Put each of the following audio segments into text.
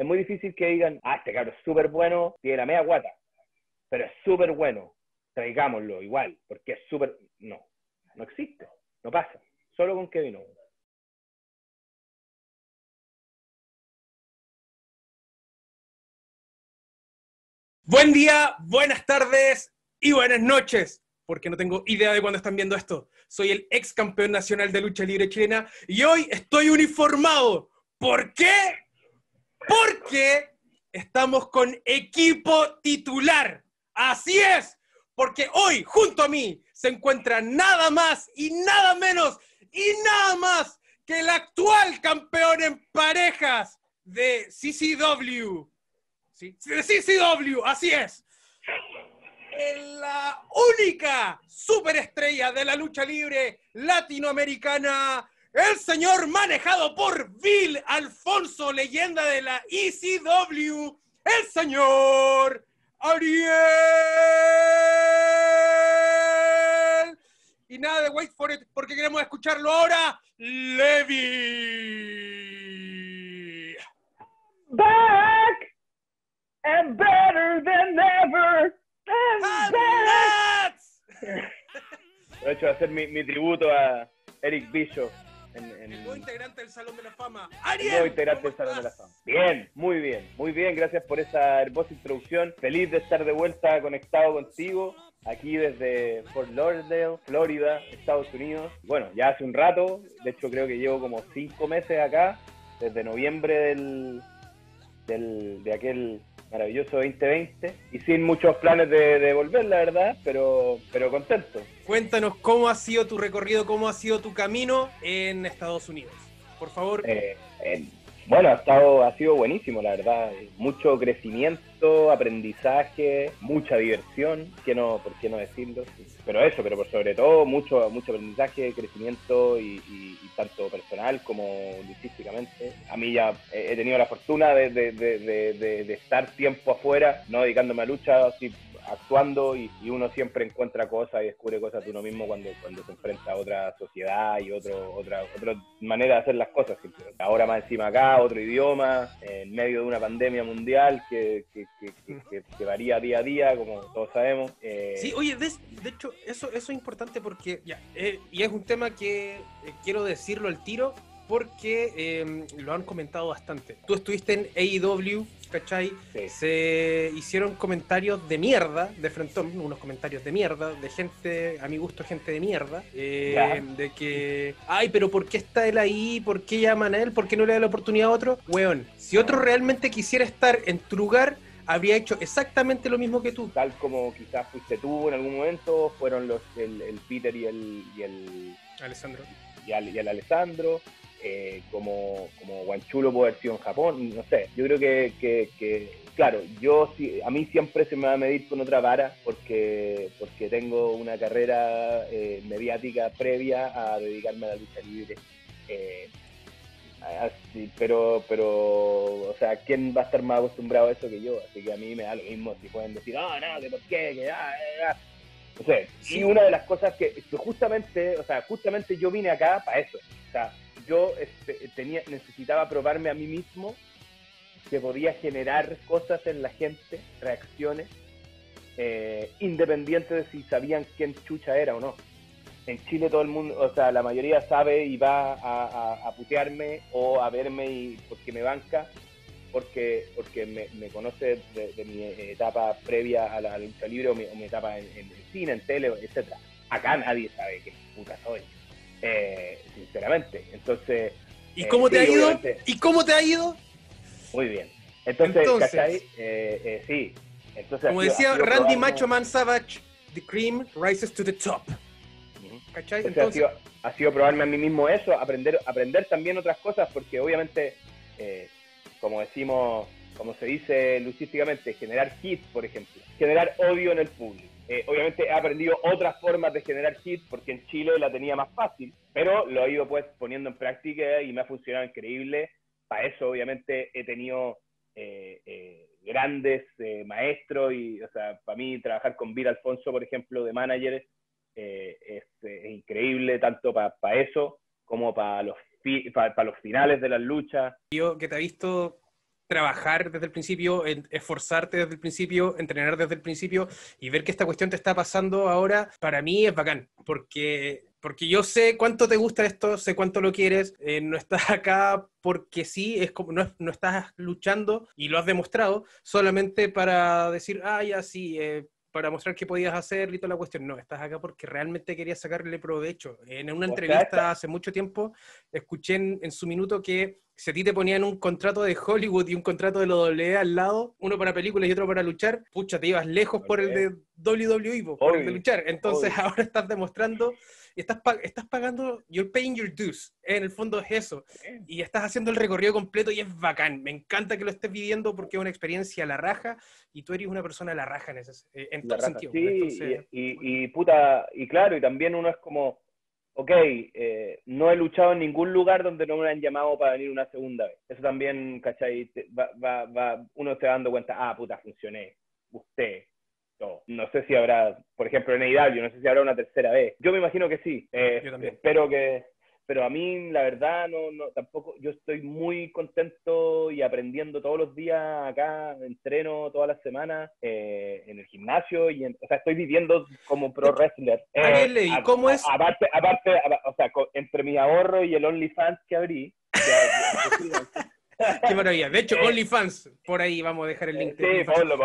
Es muy difícil que digan, ah, este cabrón es súper bueno, tiene la media guata, pero es súper bueno, traigámoslo igual, porque es súper... No, no existe, no pasa, solo con Kevin Owens. Buen día, buenas tardes y buenas noches, porque no tengo idea de cuándo están viendo esto. Soy el ex campeón nacional de lucha libre chilena y hoy estoy uniformado. ¿Por qué? Porque estamos con equipo titular. Así es, porque hoy junto a mí se encuentra nada más y nada menos y nada más que el actual campeón en parejas de CCW. CCW, así es. La única superestrella de la lucha libre latinoamericana, el señor manejado por Bill Alfonso, leyenda de la ECW, el señor Ariel. Y nada de wait for it, porque queremos escucharlo ahora, Levy. Back. And better than ever. And that's... De hecho, va a ser mi tributo a Eric Bischoff. El nuevo integrante del Salón de la Fama. ¡Ariel! El nuevo integrante del Salón de la Fama. Bien, muy bien, muy bien. Gracias por esa hermosa introducción. Feliz de estar de vuelta conectado contigo. Aquí desde Fort Lauderdale, Florida, Estados Unidos. Bueno, ya hace un rato. De hecho, creo que llevo como 5 meses acá. Desde noviembre de aquel... maravilloso 2020 y sin muchos planes de volver, la verdad, pero contento. Cuéntanos cómo ha sido tu recorrido, cómo ha sido tu camino en Estados Unidos, por favor. Bueno, ha sido buenísimo, la verdad. Mucho crecimiento, aprendizaje, mucha diversión, ¿por qué no decirlo? Pero eso, pero por sobre todo, mucho aprendizaje, crecimiento y tanto personal como luchísticamente. A mí ya he tenido la fortuna de estar tiempo afuera, no dedicándome a lucha, así, actuando, y uno siempre encuentra cosas y descubre cosas de uno mismo cuando se enfrenta a otra sociedad y otra manera de hacer las cosas. Simplemente. Ahora más encima acá, otro idioma, en medio de una pandemia mundial que varía día a día, como todos sabemos. Sí, oye, de hecho, eso es importante porque, y es un tema que quiero decirlo al tiro, porque lo han comentado bastante. Tú estuviste en AEW, ¿cachai? Sí. Se hicieron comentarios de mierda, de frentón, unos comentarios de mierda, de gente, a mi gusto, gente de mierda, de que, ay, pero ¿por qué está él ahí? ¿Por qué llaman a él? ¿Por qué no le da la oportunidad a otro? Weón, si otro realmente quisiera estar en tu lugar, habría hecho exactamente lo mismo que tú. Tal como quizás fuiste tú en algún momento, fueron el Peter y el Alessandro. Y el Alessandro. Como Guanchulo puede haber sido en Japón, no sé. Yo creo que claro, a mí siempre se me va a medir con otra vara porque tengo una carrera mediática previa a dedicarme a la lucha libre. Así, pero, o sea, ¿quién va a estar más acostumbrado a eso que yo? Así que a mí me da lo mismo si pueden decir, no, que por qué, que no sé. Sí. Y una de las cosas que justamente, o sea, justamente yo vine acá para eso. O sea, yo necesitaba probarme a mí mismo que podía generar cosas en la gente, reacciones, independiente de si sabían quién chucha era o no. En Chile todo el mundo, o sea, la mayoría sabe y va a putearme o a verme y porque me banca, porque me conoce de mi etapa previa a la lucha libre o mi etapa en cine, en tele, etcétera. Acá nadie sabe qué puta soy. Sinceramente, entonces... ¿Y cómo te ha ido? Obviamente... ¿Y cómo te ha ido? Muy bien. Entonces ¿cachai? Sí. Entonces, como decía Randy Macho Man Savage, the cream rises to the top. ¿Cachai? Entonces... Ha sido probarme a mí mismo eso, aprender también otras cosas, porque obviamente, como se dice luchísticamente, generar hits, por ejemplo, generar odio en el público. Obviamente he aprendido otras formas de generar hits porque en Chile la tenía más fácil, pero lo he ido pues poniendo en práctica y me ha funcionado increíble. Para eso obviamente he tenido grandes maestros y, o sea, para mí trabajar con Bill Alfonso, por ejemplo, de manager es increíble tanto para eso como para los finales de las luchas. Yo que te he visto trabajar desde el principio, esforzarte desde el principio, entrenar desde el principio y ver que esta cuestión te está pasando ahora, para mí es bacán, porque yo sé cuánto te gusta esto, sé cuánto lo quieres, no estás acá porque sí, es como, no estás luchando y lo has demostrado solamente para decir, ah, ya sí, para mostrar qué podías hacer y toda la cuestión. No, estás acá porque realmente querías sacarle provecho. En una entrevista hace mucho tiempo, escuché en su minuto que si a ti te ponían un contrato de Hollywood y un contrato de la WWE al lado, uno para películas y otro para luchar, pucha, te ibas lejos por el de WWE, por el de luchar. Entonces ahora estás demostrando, estás pagando, you're paying your dues, en el fondo es eso. Y estás haciendo el recorrido completo y es bacán. Me encanta que lo estés viviendo porque es una experiencia a la raja y tú eres una persona a la raja en todo sentido. Sí, entonces, y claro, y también uno es como... Ok, no he luchado en ningún lugar donde no me han llamado para venir una segunda vez. Eso también, ¿cachai? Uno se va dando cuenta, ah, puta, funcioné, gusté. No sé si habrá, por ejemplo, en AEW, no sé si habrá una tercera vez. Yo me imagino que sí. Yo también. Espero que... Pero a mí, la verdad, no, tampoco... Yo estoy muy contento y aprendiendo todos los días acá, entreno todas las semanas en el gimnasio, o sea, estoy viviendo como pro wrestler. ¿Cómo es? Aparte, o sea, entre mi ahorro y el OnlyFans que abrí... ¡Qué maravilla! De hecho, OnlyFans, por ahí vamos a dejar el link. Sí, Pablo.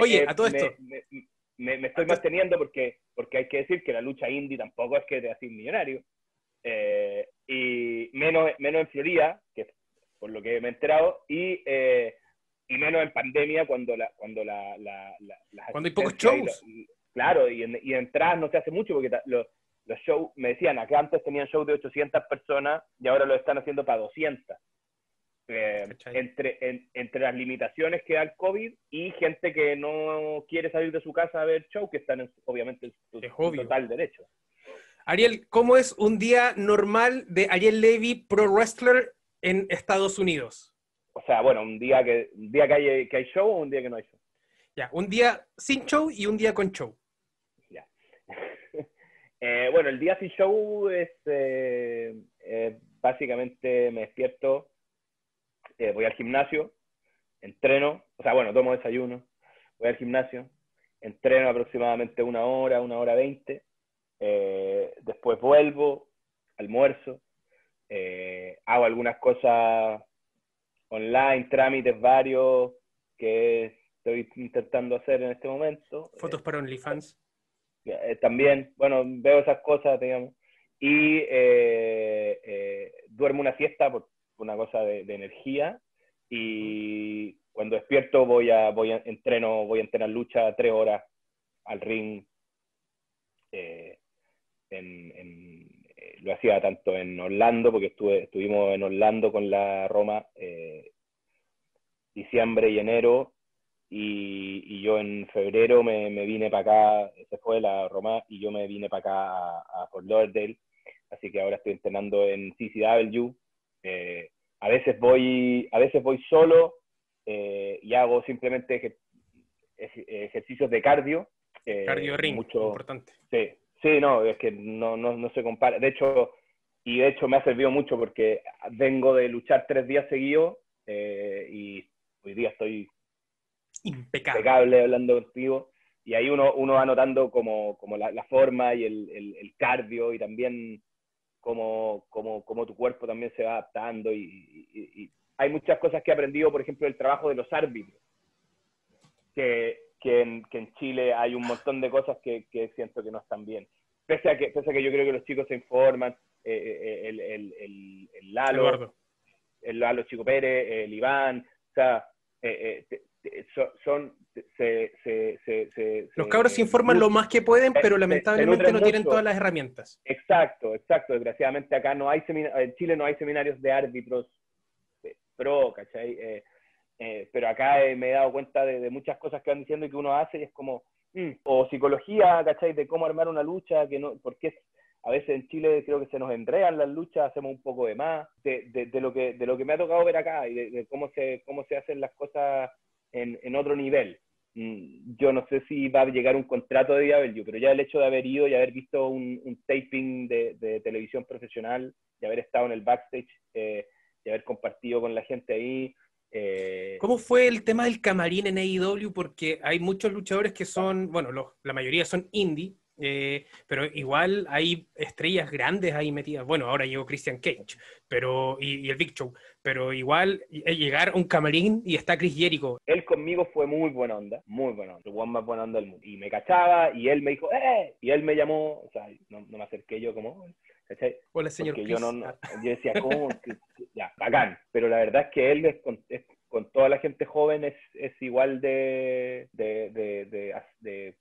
Oye, a todo esto... Me estoy manteniendo porque hay que decir que la lucha indie tampoco es que te haces millonario. Y menos en Florida, que por lo que me he enterado, y menos en pandemia cuando hay pocos shows. Claro, y entradas no se hace mucho porque los shows, me decían, acá antes tenían shows de 800 personas y ahora lo están haciendo para 200. Entre las limitaciones que da el COVID y gente que no quiere salir de su casa a ver shows, que están obviamente en su total derecho. Ariel, ¿cómo es un día normal de Ariel Levy, pro wrestler, en Estados Unidos? O sea, bueno, un día que hay show o un día que no hay show. Ya, un día sin show y un día con show. Ya. Bueno, el día sin show es... básicamente me despierto, voy al gimnasio, entreno, o sea, bueno, tomo desayuno, voy al gimnasio, entreno aproximadamente una hora 20, después vuelvo, almuerzo, hago algunas cosas online, trámites varios que estoy intentando hacer en este momento. Fotos para OnlyFans. También, bueno, veo esas cosas, digamos. Y duermo una siesta por una cosa de energía. Y cuando despierto voy a entrenar lucha 3 horas al ring. Lo hacía tanto en Orlando, porque estuvimos en Orlando con la Roma diciembre y enero, y yo en febrero me vine para acá, se fue la Roma, y yo me vine para acá a Fort Lauderdale, así que ahora estoy entrenando en CCW, a veces voy solo y hago simplemente ejercicios de cardio. Cardio ring, mucho, importante. Sí, no, es que no se compara. De hecho me ha servido mucho porque vengo de luchar 3 días seguidos y hoy día estoy impecable hablando contigo. Y ahí uno va notando como la forma y el cardio y también como tu cuerpo también se va adaptando. Y hay muchas cosas que he aprendido, por ejemplo, el trabajo de los árbitros. Que en Chile hay un montón de cosas que siento que no están bien. Pese a que yo creo que los chicos se informan, el Lalo Chico Pérez, el Iván, o sea, los cabros se informan lo más que pueden, pero lamentablemente no tienen todas las herramientas. Exacto. Desgraciadamente acá en Chile no hay seminarios de árbitros pro, ¿cachai? Pero acá me he dado cuenta de muchas cosas que van diciendo y que uno hace y es como, o psicología, ¿cachai? De cómo armar una lucha, porque a veces en Chile creo que se nos enredan las luchas, hacemos un poco de más, de lo que me ha tocado ver acá y de cómo se hacen las cosas en otro nivel. Yo no sé si va a llegar un contrato de AEW, pero ya el hecho de haber ido y haber visto un taping de televisión profesional, de haber estado en el backstage, de haber compartido con la gente ahí, ¿Cómo fue el tema del camarín en AEW? Porque hay muchos luchadores que son, bueno, la mayoría son indie, pero igual hay estrellas grandes ahí metidas. Bueno, ahora llegó Christian Cage pero, y el Big Show, pero igual llegar a un camarín y está Chris Jericho. Él conmigo fue muy buena onda, muy buena onda, el one más buena onda del mundo. Y me cachaba y él me dijo, ¡eh! Y él me llamó, o sea, no me acerqué yo como... ¿cachai? Hola, señor. Porque yo decía, ¿cómo? Ya, bacán. Pero la verdad es que él con toda la gente joven es igual de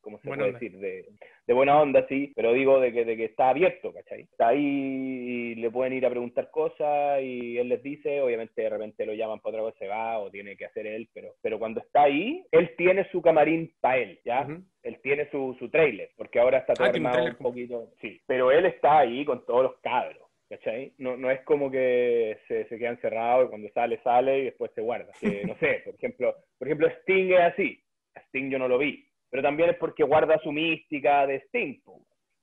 ¿cómo se puede decir? De buena onda, sí, pero digo de que está abierto, ¿cachai? Está ahí y le pueden ir a preguntar cosas y él les dice, obviamente de repente lo llaman para otra cosa, se va o tiene que hacer él, pero cuando está ahí, él tiene su camarín para él, ¿ya? Uh-huh. Él tiene su trailer, porque ahora está todo armado un poquito, sí, pero él está ahí con todos los cabros. ¿Cachai? No es como que se queda encerrado y cuando sale y después se guarda. No sé, por ejemplo Sting es así. Sting yo no lo vi. Pero también es porque guarda su mística de Sting.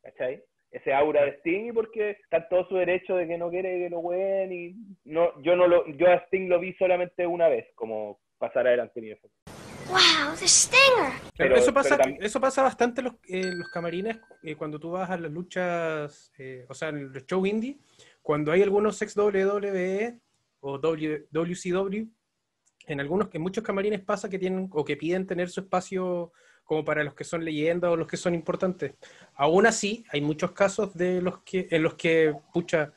¿Cachai? Ese aura de Sting y porque está todo su derecho de que no quiere que lo huelen. Y no, yo a Sting lo vi solamente una vez, como pasar adelante y eso. ¡Wow! ¡The Stinger! Pero eso pasa bastante en los camarines cuando tú vas a las luchas, o sea, en los shows indie, cuando hay algunos ex WWE o WCW, en muchos camarines pasa que tienen o que piden tener su espacio como para los que son leyendas o los que son importantes. Aún así, hay muchos casos en los que, pucha,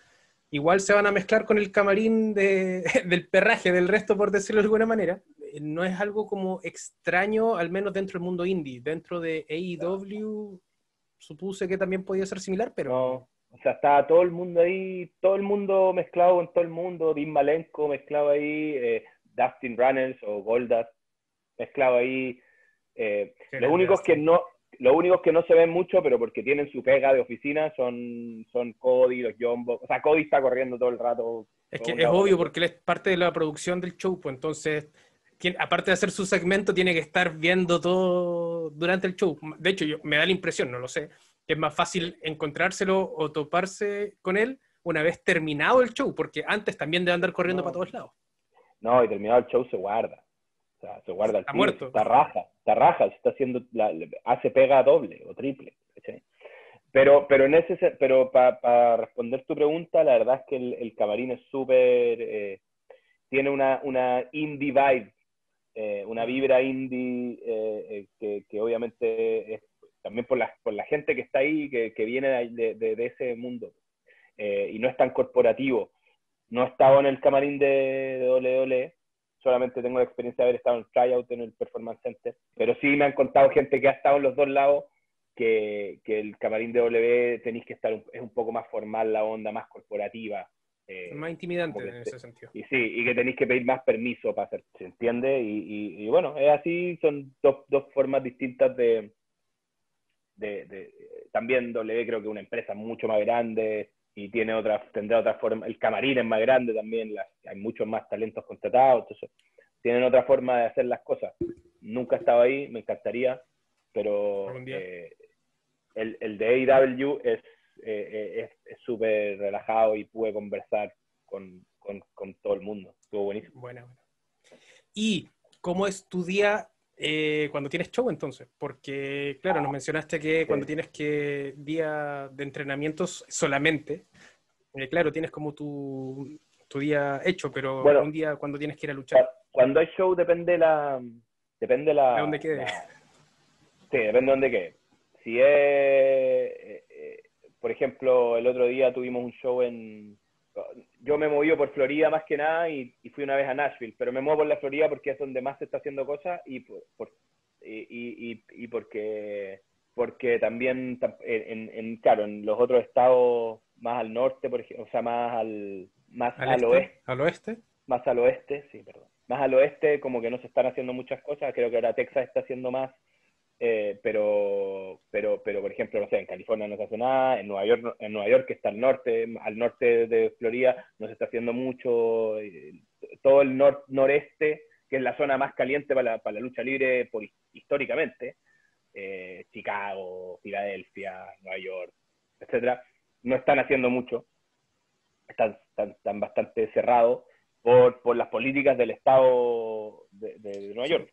igual se van a mezclar con el camarín del perraje, del resto, por decirlo de alguna manera. No es algo como extraño, al menos dentro del mundo indie. Dentro de AEW, supuse que también podía ser similar, pero... No, o sea, estaba todo el mundo ahí, todo el mundo mezclado con todo el mundo. Dean Malenko mezclado ahí, Dustin Runnels o Goldust mezclado ahí. Los únicos que no se ven mucho, pero porque tienen su pega de oficina, son Cody, los Jumbo. O sea, Cody está corriendo todo el rato. Es que es obvio, porque él es parte de la producción del show, pues entonces... aparte de hacer su segmento, tiene que estar viendo todo durante el show. De hecho, me da la impresión, no lo sé, que es más fácil encontrárselo o toparse con él una vez terminado el show, porque antes también debe andar corriendo para todos lados. No, y terminado el show se guarda. O sea, se guarda el tío. Está muerto. Está raja, se está haciendo hace pega doble o triple. ¿Sí? Pero para responder tu pregunta, la verdad es que el camarín es súper... tiene una indie vibe. Una vibra indie que obviamente es, también por la gente que está ahí, que viene de ese mundo, y no es tan corporativo. No he estado en el camarín de WWE, solamente tengo la experiencia de haber estado en el tryout, en el Performance Center, pero sí me han contado gente que ha estado en los dos lados, que el camarín de WWE tenéis que estar, es un poco más formal la onda, más corporativa. Más intimidante en ese sentido. Y sí, y que tenéis que pedir más permiso para hacer, ¿se entiende? Y bueno, es así, son dos formas distintas de también W, creo que una empresa mucho más grande y tendrá otra forma, el camarín es más grande también, hay muchos más talentos contratados, entonces tienen otra forma de hacer las cosas. Nunca he estado ahí, me encantaría, pero el de AEW es súper relajado y pude conversar con todo el mundo. Estuvo buenísimo. Bueno. ¿Y cómo es tu día cuando tienes show entonces? Porque, claro, nos mencionaste que cuando tienes que día de entrenamientos solamente, claro, tienes como tu día hecho, pero bueno, un día cuando tienes que ir a luchar. Cuando hay show depende de dónde quede. Sí, depende de dónde quede. Si es... por ejemplo, el otro día tuvimos un show Yo me he movido por Florida más que nada y fui una vez a Nashville, pero me muevo por la Florida porque es donde más se está haciendo cosas y porque también, claro, en los otros estados más al norte, por ejemplo, o sea, más al oeste, como que no se están haciendo muchas cosas. Creo que ahora Texas está haciendo más. Pero por ejemplo, no sé, en California no se hace nada, en Nueva York que está al norte de Florida no se está haciendo mucho, todo el noreste, que es la zona más caliente para la lucha libre históricamente, Chicago, Filadelfia, Nueva York, etcétera, no están haciendo mucho, están bastante cerrados. por las políticas del estado de Nueva York.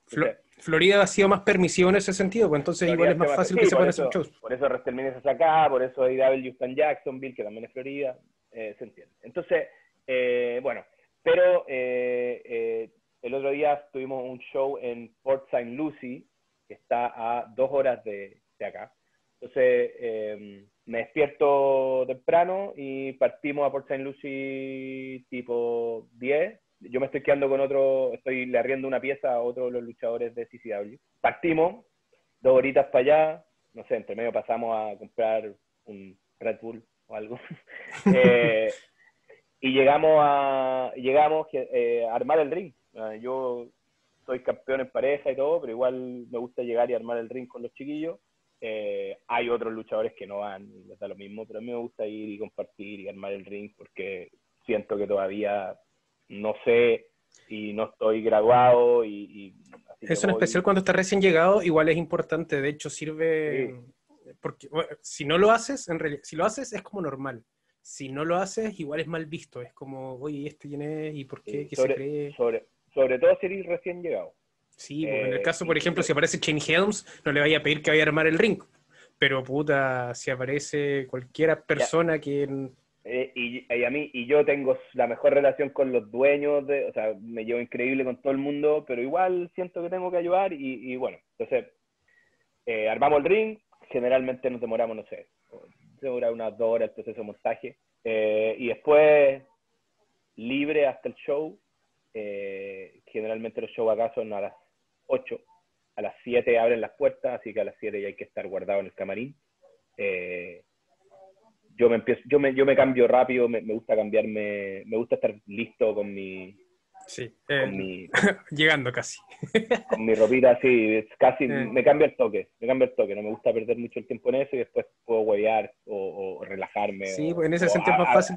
Florida ha sido más permisiva en ese sentido, pues entonces Florida igual es más fácil que se puedan hacer shows. Por eso WrestleMania es acá, por eso AEW está en Jacksonville, que también es Florida, se entiende. Entonces, bueno, pero el otro día tuvimos un show en Port Saint Lucie, que está a 2 horas de acá. Entonces, me despierto temprano y partimos a Port Saint Lucie tipo 10. Yo me estoy quedando con otro, le arriendo una pieza a otro de los luchadores de CCW. Partimos, 2 horitas para allá, no sé, entre medio pasamos a comprar un Red Bull o algo. Y llegamos a armar el ring. Yo soy campeón en pareja y todo, pero igual me gusta llegar y armar el ring con los chiquillos. Hay otros luchadores que no van y les da lo mismo, pero a mí me gusta ir y compartir y armar el ring porque siento que todavía no sé y no estoy graduado y así. Eso en especial cuando estás recién llegado igual es importante, de hecho sirve, sí. Porque bueno, si no lo haces, en realidad, si lo haces es como normal, si no lo haces igual es mal visto, es como, oye, ¿este quién es? ¿Y por qué? ¿Qué se cree? Sobre todo si eres recién llegado. Sí, porque en el caso, por ejemplo, si aparece Shane Helms, no le vaya a pedir que vaya a armar el ring. Pero, puta, si aparece cualquier persona ya. Que... yo tengo la mejor relación con los dueños, o sea, me llevo increíble con todo el mundo, pero igual siento que tengo que ayudar y bueno, entonces, armamos el ring, generalmente nos demoramos, no sé, demora unas 2 horas el proceso de montaje, y después, libre hasta el show, generalmente los shows acá son a las 8, a las 7 abren las puertas, así que a las 7 ya hay que estar guardado en el camarín. Yo me cambio rápido, me gusta cambiarme, me gusta estar listo con mi... Sí, con mi, llegando casi. Con mi ropita así, casi me cambio el toque, no me gusta perder mucho el tiempo en eso y después puedo huevear o relajarme. Sí, en ese sentido es más fácil.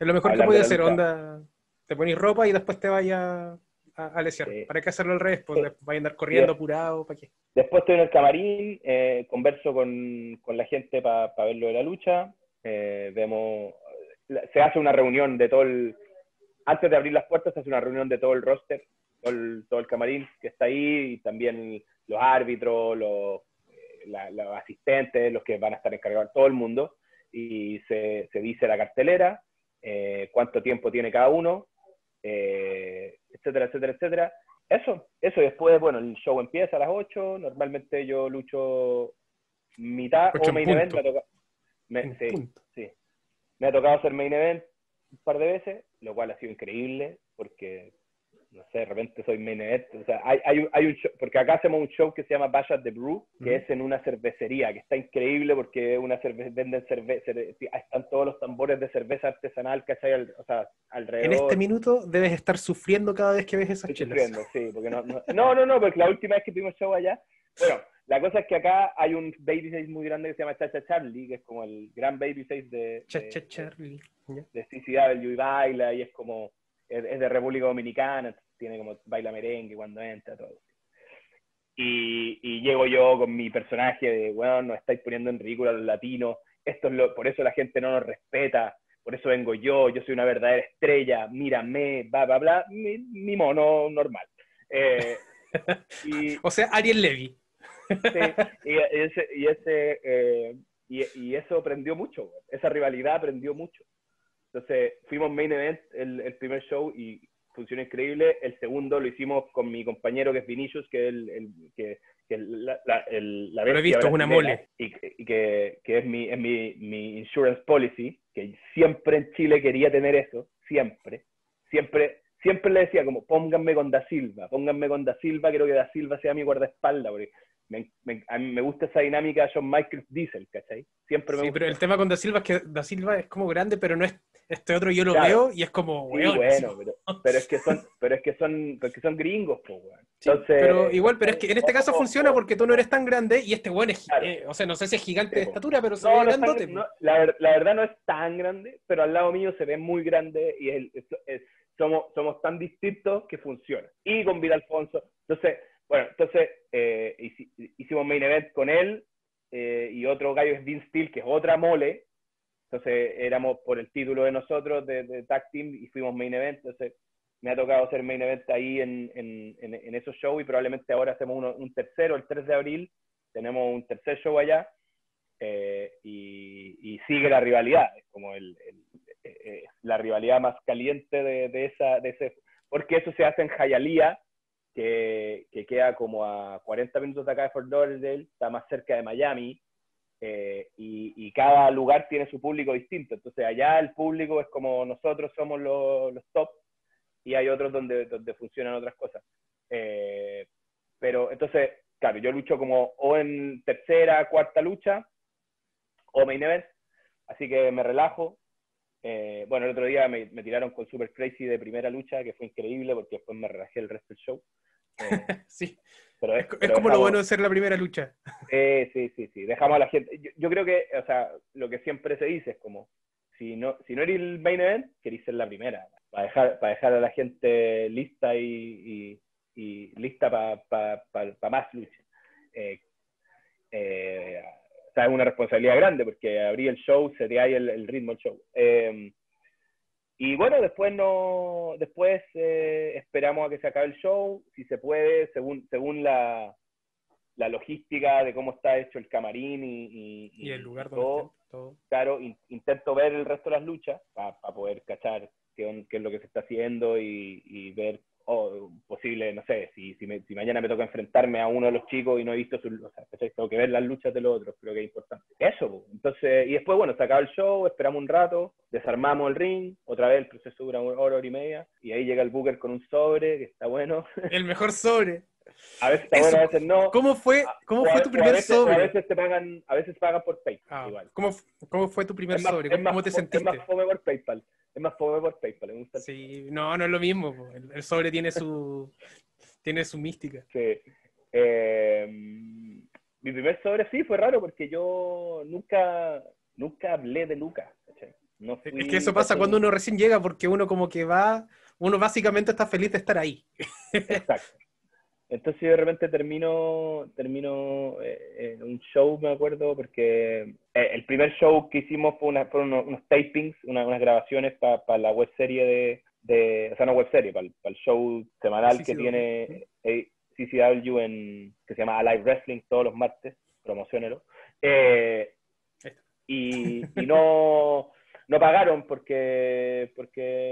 Es lo mejor que puede hacer, onda... Te ponís ropa y después te vayas a lesear. Sí. ¿Para qué hacerlo al revés? Pues sí. Vaya a andar corriendo apurado. ¿Para qué? Después estoy en el camarín, converso con la gente para ver lo de la lucha. Se hace una reunión de todo el... Antes de abrir las puertas se hace una reunión de todo el roster, todo el camarín que está ahí, y también los árbitros, los asistentes, los que van a estar encargados, todo el mundo. Y se dice la cartelera, cuánto tiempo tiene cada uno, etcétera, etcétera, etcétera. Eso después, bueno, el show empieza a las 8, normalmente yo lucho mitad o main event, me ha tocado hacer main event un par de veces, lo cual ha sido increíble, porque, no sé, de repente soy main event, o sea, hay un show, porque acá hacemos un show que se llama Bash at the Brew, que es en una cervecería, que está increíble porque venden cerveza, están todos los tambores de cerveza artesanal, ¿cachai? O sea, alrededor. En este minuto debes estar sufriendo cada vez que ves esas chelas. Sufriendo, sí, porque no, porque la última vez que tuvimos show allá, bueno, la cosa es que acá hay un babyface muy grande que se llama Chacha Charlie, que es como el gran babyface de Chacha Charlie, de CCW, y baila, y es como... Es de República Dominicana, tiene como baila merengue cuando entra, todo. Y llego yo con mi personaje de, bueno, nos estáis poniendo en ridículo a los latinos, por eso la gente no nos respeta, por eso vengo yo soy una verdadera estrella, mírame, bla, bla, bla, mi mono normal. O sea, Ariel Levy. Sí, y eso prendió mucho, esa rivalidad prendió mucho. Entonces, fuimos main event el primer show y funcionó increíble. El segundo lo hicimos con mi compañero que es Vinicius, que es la bestia. Lo he visto, es una mole. Y que es mi insurance policy, que siempre en Chile quería tener eso, siempre le decía como, pónganme con Da Silva, quiero que Da Silva sea mi guardaespaldas, porque... a mí me gusta esa dinámica de John Michael Diesel, ¿cachai? Siempre me gusta. Pero el tema con Da Silva es que Da Silva es como grande, pero no es este otro, yo lo veo y es como... Sí, bueno, pero es que son gringos, pues, weón. Entonces, sí, pero es que en este caso funciona porque tú no eres tan grande y este weón es... Claro. O sea, no sé si es gigante de estatura, pero se ve grandote. La verdad no es tan grande, pero al lado mío se ve muy grande y somos tan distintos que funciona. Y con Bill Alfonso, entonces... Bueno, entonces hicimos main event con él y otro gallo es Dean Steel, que es otra mole. Entonces éramos por el título de nosotros de tag team y fuimos main event. Entonces me ha tocado hacer main event ahí en esos shows, y probablemente ahora hacemos un tercero, el 3 de abril, tenemos un tercer show allá, y sigue la rivalidad, es como la rivalidad más caliente de ese, porque eso se hace en Hialeah, que queda como a 40 minutos de acá de Fort Lauderdale, está más cerca de Miami, y cada lugar tiene su público distinto, entonces allá el público es como nosotros somos los top, y hay otros donde funcionan otras cosas. Pero entonces, claro, yo lucho como o en tercera, cuarta lucha, o main event, así que me relajo. Bueno, el otro día me tiraron con Super Crazy de primera lucha, que fue increíble, porque después me relajé el resto del show. Sí, pero es como dejamos, lo bueno de ser la primera lucha. Sí, dejamos a la gente. Yo creo que, o sea, lo que siempre se dice es como, si no eres el main event, querís ser la primera, para dejar a la gente lista y lista para más lucha. O sea, es una responsabilidad grande, porque abrí el show, se te da el ritmo del show. Y bueno, después esperamos a que se acabe el show, si se puede, según la logística de cómo está hecho el camarín y el lugar donde todo. Claro, intento ver el resto de las luchas para poder cachar qué es lo que se está haciendo y ver posible, no sé, si mañana me toca enfrentarme a uno de los chicos y no he visto o sea, tengo que ver las luchas de los otros, creo que es importante. Eso, pues. Entonces, y después, bueno, se acaba el show, esperamos un rato, desarmamos el ring, otra vez el proceso dura una hora y media, y ahí llega el booker con un sobre, que está bueno. El mejor sobre. A veces está bueno, a veces no. ¿Cómo fue tu primer sobre? A veces pagan por PayPal. Igual. ¿Cómo fue tu primer sobre? ¿Cómo te sentiste? Es más fome por PayPal. Es más pobre por PayPal, me gusta. Sí, no es lo mismo. El sobre tiene su mística. Sí. Mi primer sobre sí fue raro porque yo nunca hablé de Lucas. No fui, es que eso pasa cuando uno recién llega, porque uno como que va, uno básicamente está feliz de estar ahí. Exacto. Entonces yo de repente termino un show, me acuerdo, porque el primer show que hicimos fue unos tapings, unas grabaciones para la web serie o sea, no web serie, para el show semanal CCW. Que tiene CCW, que se llama Alive Wrestling, todos los martes, promocionelo. Y no pagaron porque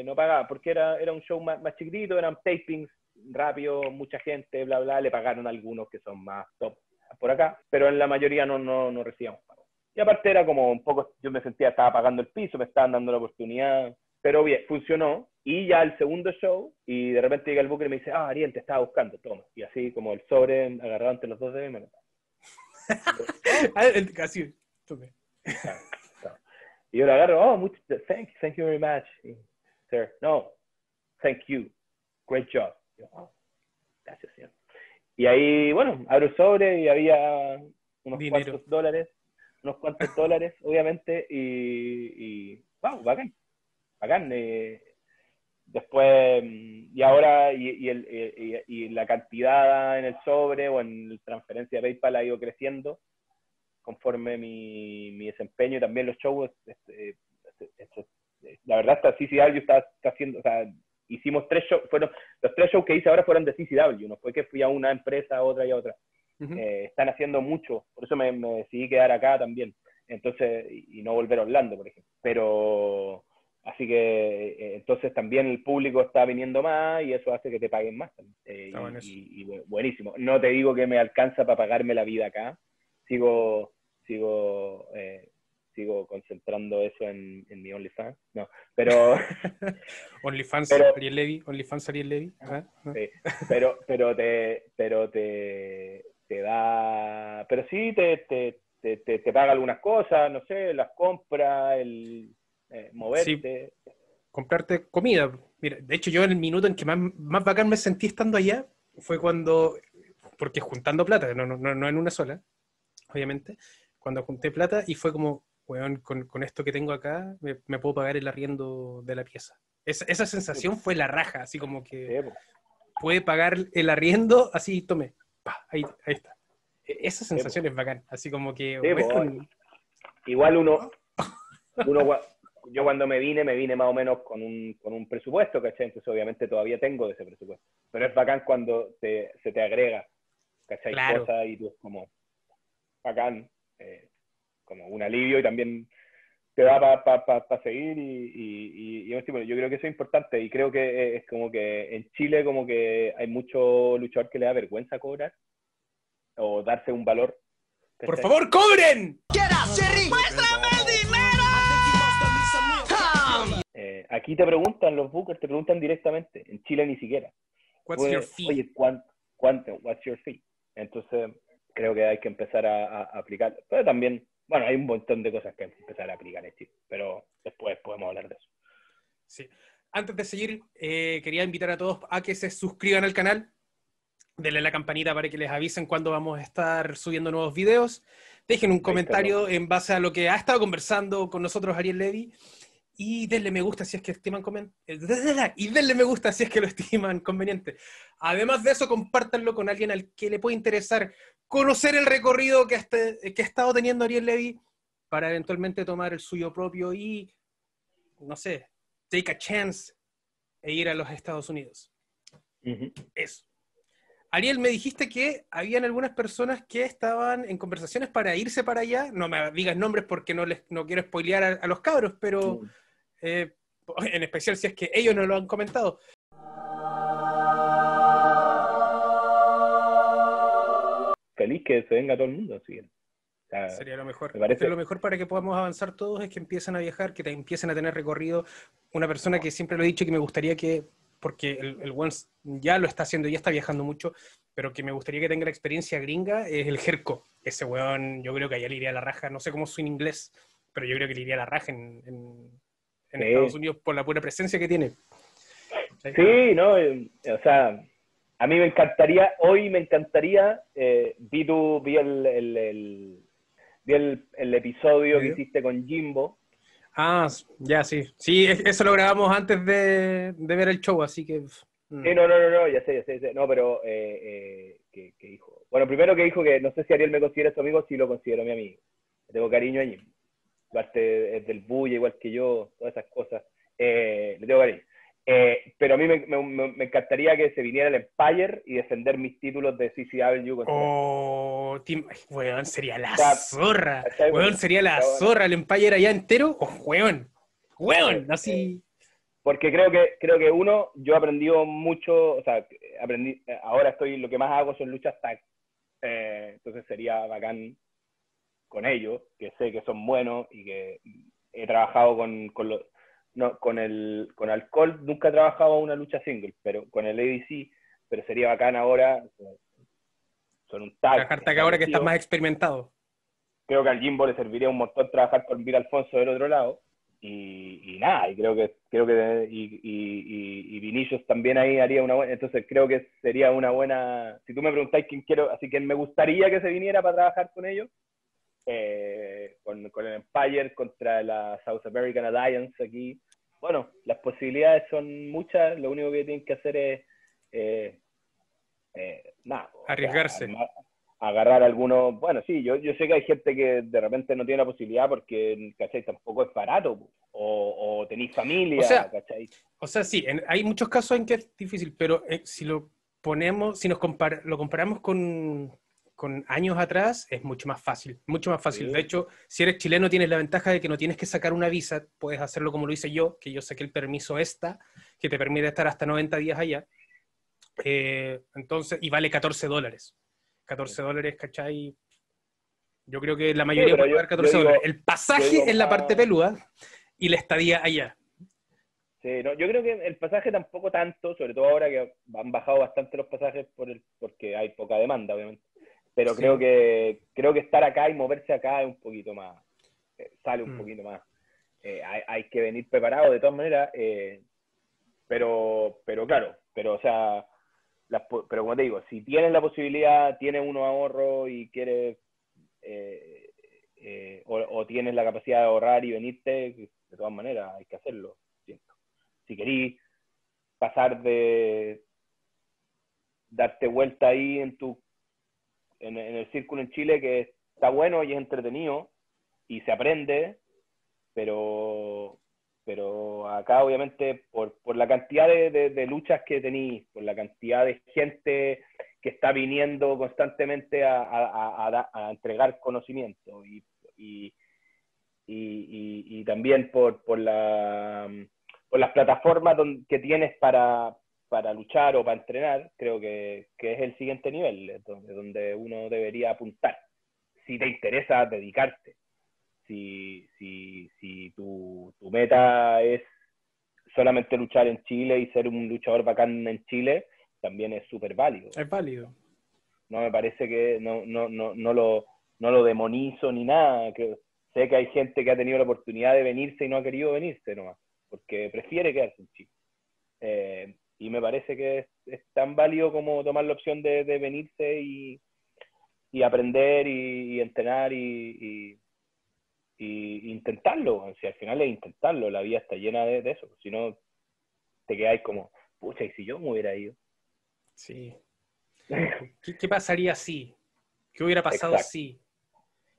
no pagaban, porque era un show más chiquitito, eran tapings, rápido, mucha gente, bla, bla, le pagaron a algunos que son más top por acá, pero en la mayoría no recibíamos pago. Y aparte era como un poco, yo me sentía, estaba pagando el piso, me estaban dando la oportunidad, pero bien, funcionó. Y ya el segundo show, y de repente llega el booker y me dice, Ariel, te estaba buscando, toma. Y así como el sobre agarrado entre los dos de mí, casi, tome. Y yo lo agarro, thank you very much, sir. No, thank you, great job. Oh, gracias, señor. Y ahí, bueno, abro el sobre y había unos cuantos dólares, obviamente, y wow, bacán. Después, y ahora, y la cantidad en el sobre o en la transferencia de PayPal ha ido creciendo conforme mi desempeño y también los shows. La verdad, hasta CCW está haciendo, o sea, hicimos 3 shows, los 3 shows que hice ahora fueron de CCW, no fue que fui a una empresa, a otra y a otra. Uh-huh. Están haciendo mucho, por eso me decidí quedar acá también, entonces, y no volver a Orlando, por ejemplo. Pero, así que, entonces también el público está viniendo más, y eso hace que te paguen más también. Y buenísimo. No te digo que me alcanza para pagarme la vida acá, sigo concentrando eso en mi OnlyFans, no, pero... OnlyFans Ariel Levy. Ajá, ajá. Sí, pero te da... Pero sí, te paga algunas cosas, no sé, las compras, el moverte... Sí, comprarte comida. Mira, de hecho yo en el minuto en que más bacán me sentí estando allá, fue cuando... Porque juntando plata, no en una sola, obviamente, cuando junté plata y fue como... Bueno, con esto que tengo acá, me puedo pagar el arriendo de la pieza. Esa sensación fue la raja, así como que puede pagar el arriendo, así, tome, ahí está. Esa sensación es bacán, así como que... Igual uno yo cuando me vine más o menos con un presupuesto, ¿cachai? Entonces obviamente todavía tengo de ese presupuesto. Pero es bacán cuando te, se te agrega, ¿cachai? Claro. Cosas y tú es como bacán, como un alivio y también te da para pa seguir y bueno, yo creo que eso es importante y creo que es como que en Chile como que hay mucho luchador que le da vergüenza cobrar o darse un valor. ¡Por favor, cobren! ¡Muéstrame el dinero! Aquí te preguntan los bookers, te preguntan directamente. En Chile ni siquiera. What's your fee? Oye, ¿cuánto? What's your fee? Entonces, creo que hay que empezar a aplicar. Pero también, bueno, hay un montón de cosas que hay que empezar a aplicar en Chile. Pero después podemos hablar de eso. Sí. Antes de seguir, quería invitar a todos a que se suscriban al canal. Denle la campanita para que les avisen cuando vamos a estar subiendo nuevos videos. Dejen un comentario en base a lo que ha estado conversando con nosotros Ariel Levy. Y denle me gusta si es que estiman conveniente. Y denle me gusta si es que lo estiman conveniente. Además de eso, compártanlo con alguien al que le puede interesar conocer el recorrido que ha estado teniendo Ariel Levy para eventualmente tomar el suyo propio y, no sé, take a chance e ir a los Estados Unidos. Uh-huh. Eso. Ariel, me dijiste que habían algunas personas que estaban en conversaciones para irse para allá. No me digas nombres porque no quiero spoilear a los cabros, pero en especial si es que ellos no lo han comentado. Feliz que se venga todo el mundo, sí. O sea, sería lo mejor. Me parece... Lo mejor para que podamos avanzar todos es que empiecen a viajar, que te empiecen a tener recorrido. Una persona que siempre lo he dicho que me gustaría que... porque el buen ya lo está haciendo, ya está viajando mucho, pero que me gustaría que tenga la experiencia gringa, es el Jericho. Ese weón, yo creo que allá le iría a la raja, no sé cómo soy en inglés, pero yo creo que le iría a la raja en Estados Unidos por la pura presencia que tiene. Sí, no, o sea, a mí me encantaría, hoy me encantaría, vi el episodio que hiciste con Jimbo. Ah, ya, sí. Sí, eso lo grabamos antes de ver el show, así que... Sí, no, ya sé. No, pero, ¿qué dijo? Bueno, primero que dijo que no sé si Ariel me considera su amigo, sí lo considero mi amigo. Le tengo cariño a Jim. Aparte es del bulla, igual que yo, todas esas cosas. Le tengo cariño. Pero a mí me encantaría que se viniera el Empire y defender mis títulos de CCW. Oh, weón, sería la zorra. Weón, sería la zorra el Empire allá entero. O weón, así. Porque creo que uno, yo he aprendido mucho, o sea, ahora lo que más hago son luchas tag. Entonces sería bacán con ellos, que sé que son buenos y que he trabajado con alcohol nunca he trabajado una lucha single, pero con el ADC, pero sería bacán ahora. Son un tag. Trabajarte acá ahora que estás más experimentado. Creo que al Jimbo le serviría un montón trabajar con Bill Alfonso del otro lado. Y nada, y creo que y Vinicius también ahí haría una buena. Entonces creo que sería una buena. Si tú me preguntáis quién quiero, así que me gustaría que se viniera para trabajar con ellos. Con el Empire contra la South American Alliance aquí. Bueno, las posibilidades son muchas, lo único que tienen que hacer es arriesgarse. Agarrar algunos, bueno, sí, yo sé que hay gente que de repente no tiene la posibilidad porque, ¿cachai? Tampoco es barato o tenéis familia, ¿cachai? O sea, sí, hay muchos casos en que es difícil, pero si lo ponemos, si lo comparamos con años atrás, es mucho más fácil. Sí. De hecho, si eres chileno tienes la ventaja de que no tienes que sacar una visa, puedes hacerlo como lo hice yo, que yo saqué el permiso que te permite estar hasta 90 días allá. Entonces, y vale $14. $14, ¿cachai? Yo creo que la mayoría puede pagar $14. El pasaje es la parte peluda y la estadía allá. Sí, no, yo creo que el pasaje tampoco tanto, sobre todo ahora que han bajado bastante los pasajes porque hay poca demanda, obviamente. Pero sí. creo que estar acá y moverse acá es un poquito más, sale un poquito más. Hay que venir preparado de todas maneras, pero claro, pero como te digo, si tienes la posibilidad, tienes unos ahorros y quieres, o tienes la capacidad de ahorrar y venirte, de todas maneras hay que hacerlo. Siento. Si querís pasar de darte vuelta ahí en el círculo en Chile, que está bueno y es entretenido y se aprende, pero Pero acá, obviamente, por la cantidad de luchas que tenéis, por la cantidad de gente que está viniendo constantemente a entregar conocimiento y también por las plataformas que tienes para luchar o para entrenar, creo que es el siguiente nivel, donde uno debería apuntar. Si te interesa dedicarte, si tu meta es solamente luchar en Chile y ser un luchador bacán en Chile, también es súper válido. Es válido. No me parece que no lo demonizo ni nada. Sé que hay gente que ha tenido la oportunidad de venirse y no ha querido venirse nomás, porque prefiere quedarse en Chile. Y me parece que es tan válido como tomar la opción de venirse y aprender y entrenar y intentarlo. O sea, al final es intentarlo, la vida está llena de eso. Si no, te quedáis como, pucha, ¿y si yo me hubiera ido? Sí. ¿Qué pasaría si? ¿Qué hubiera pasado si?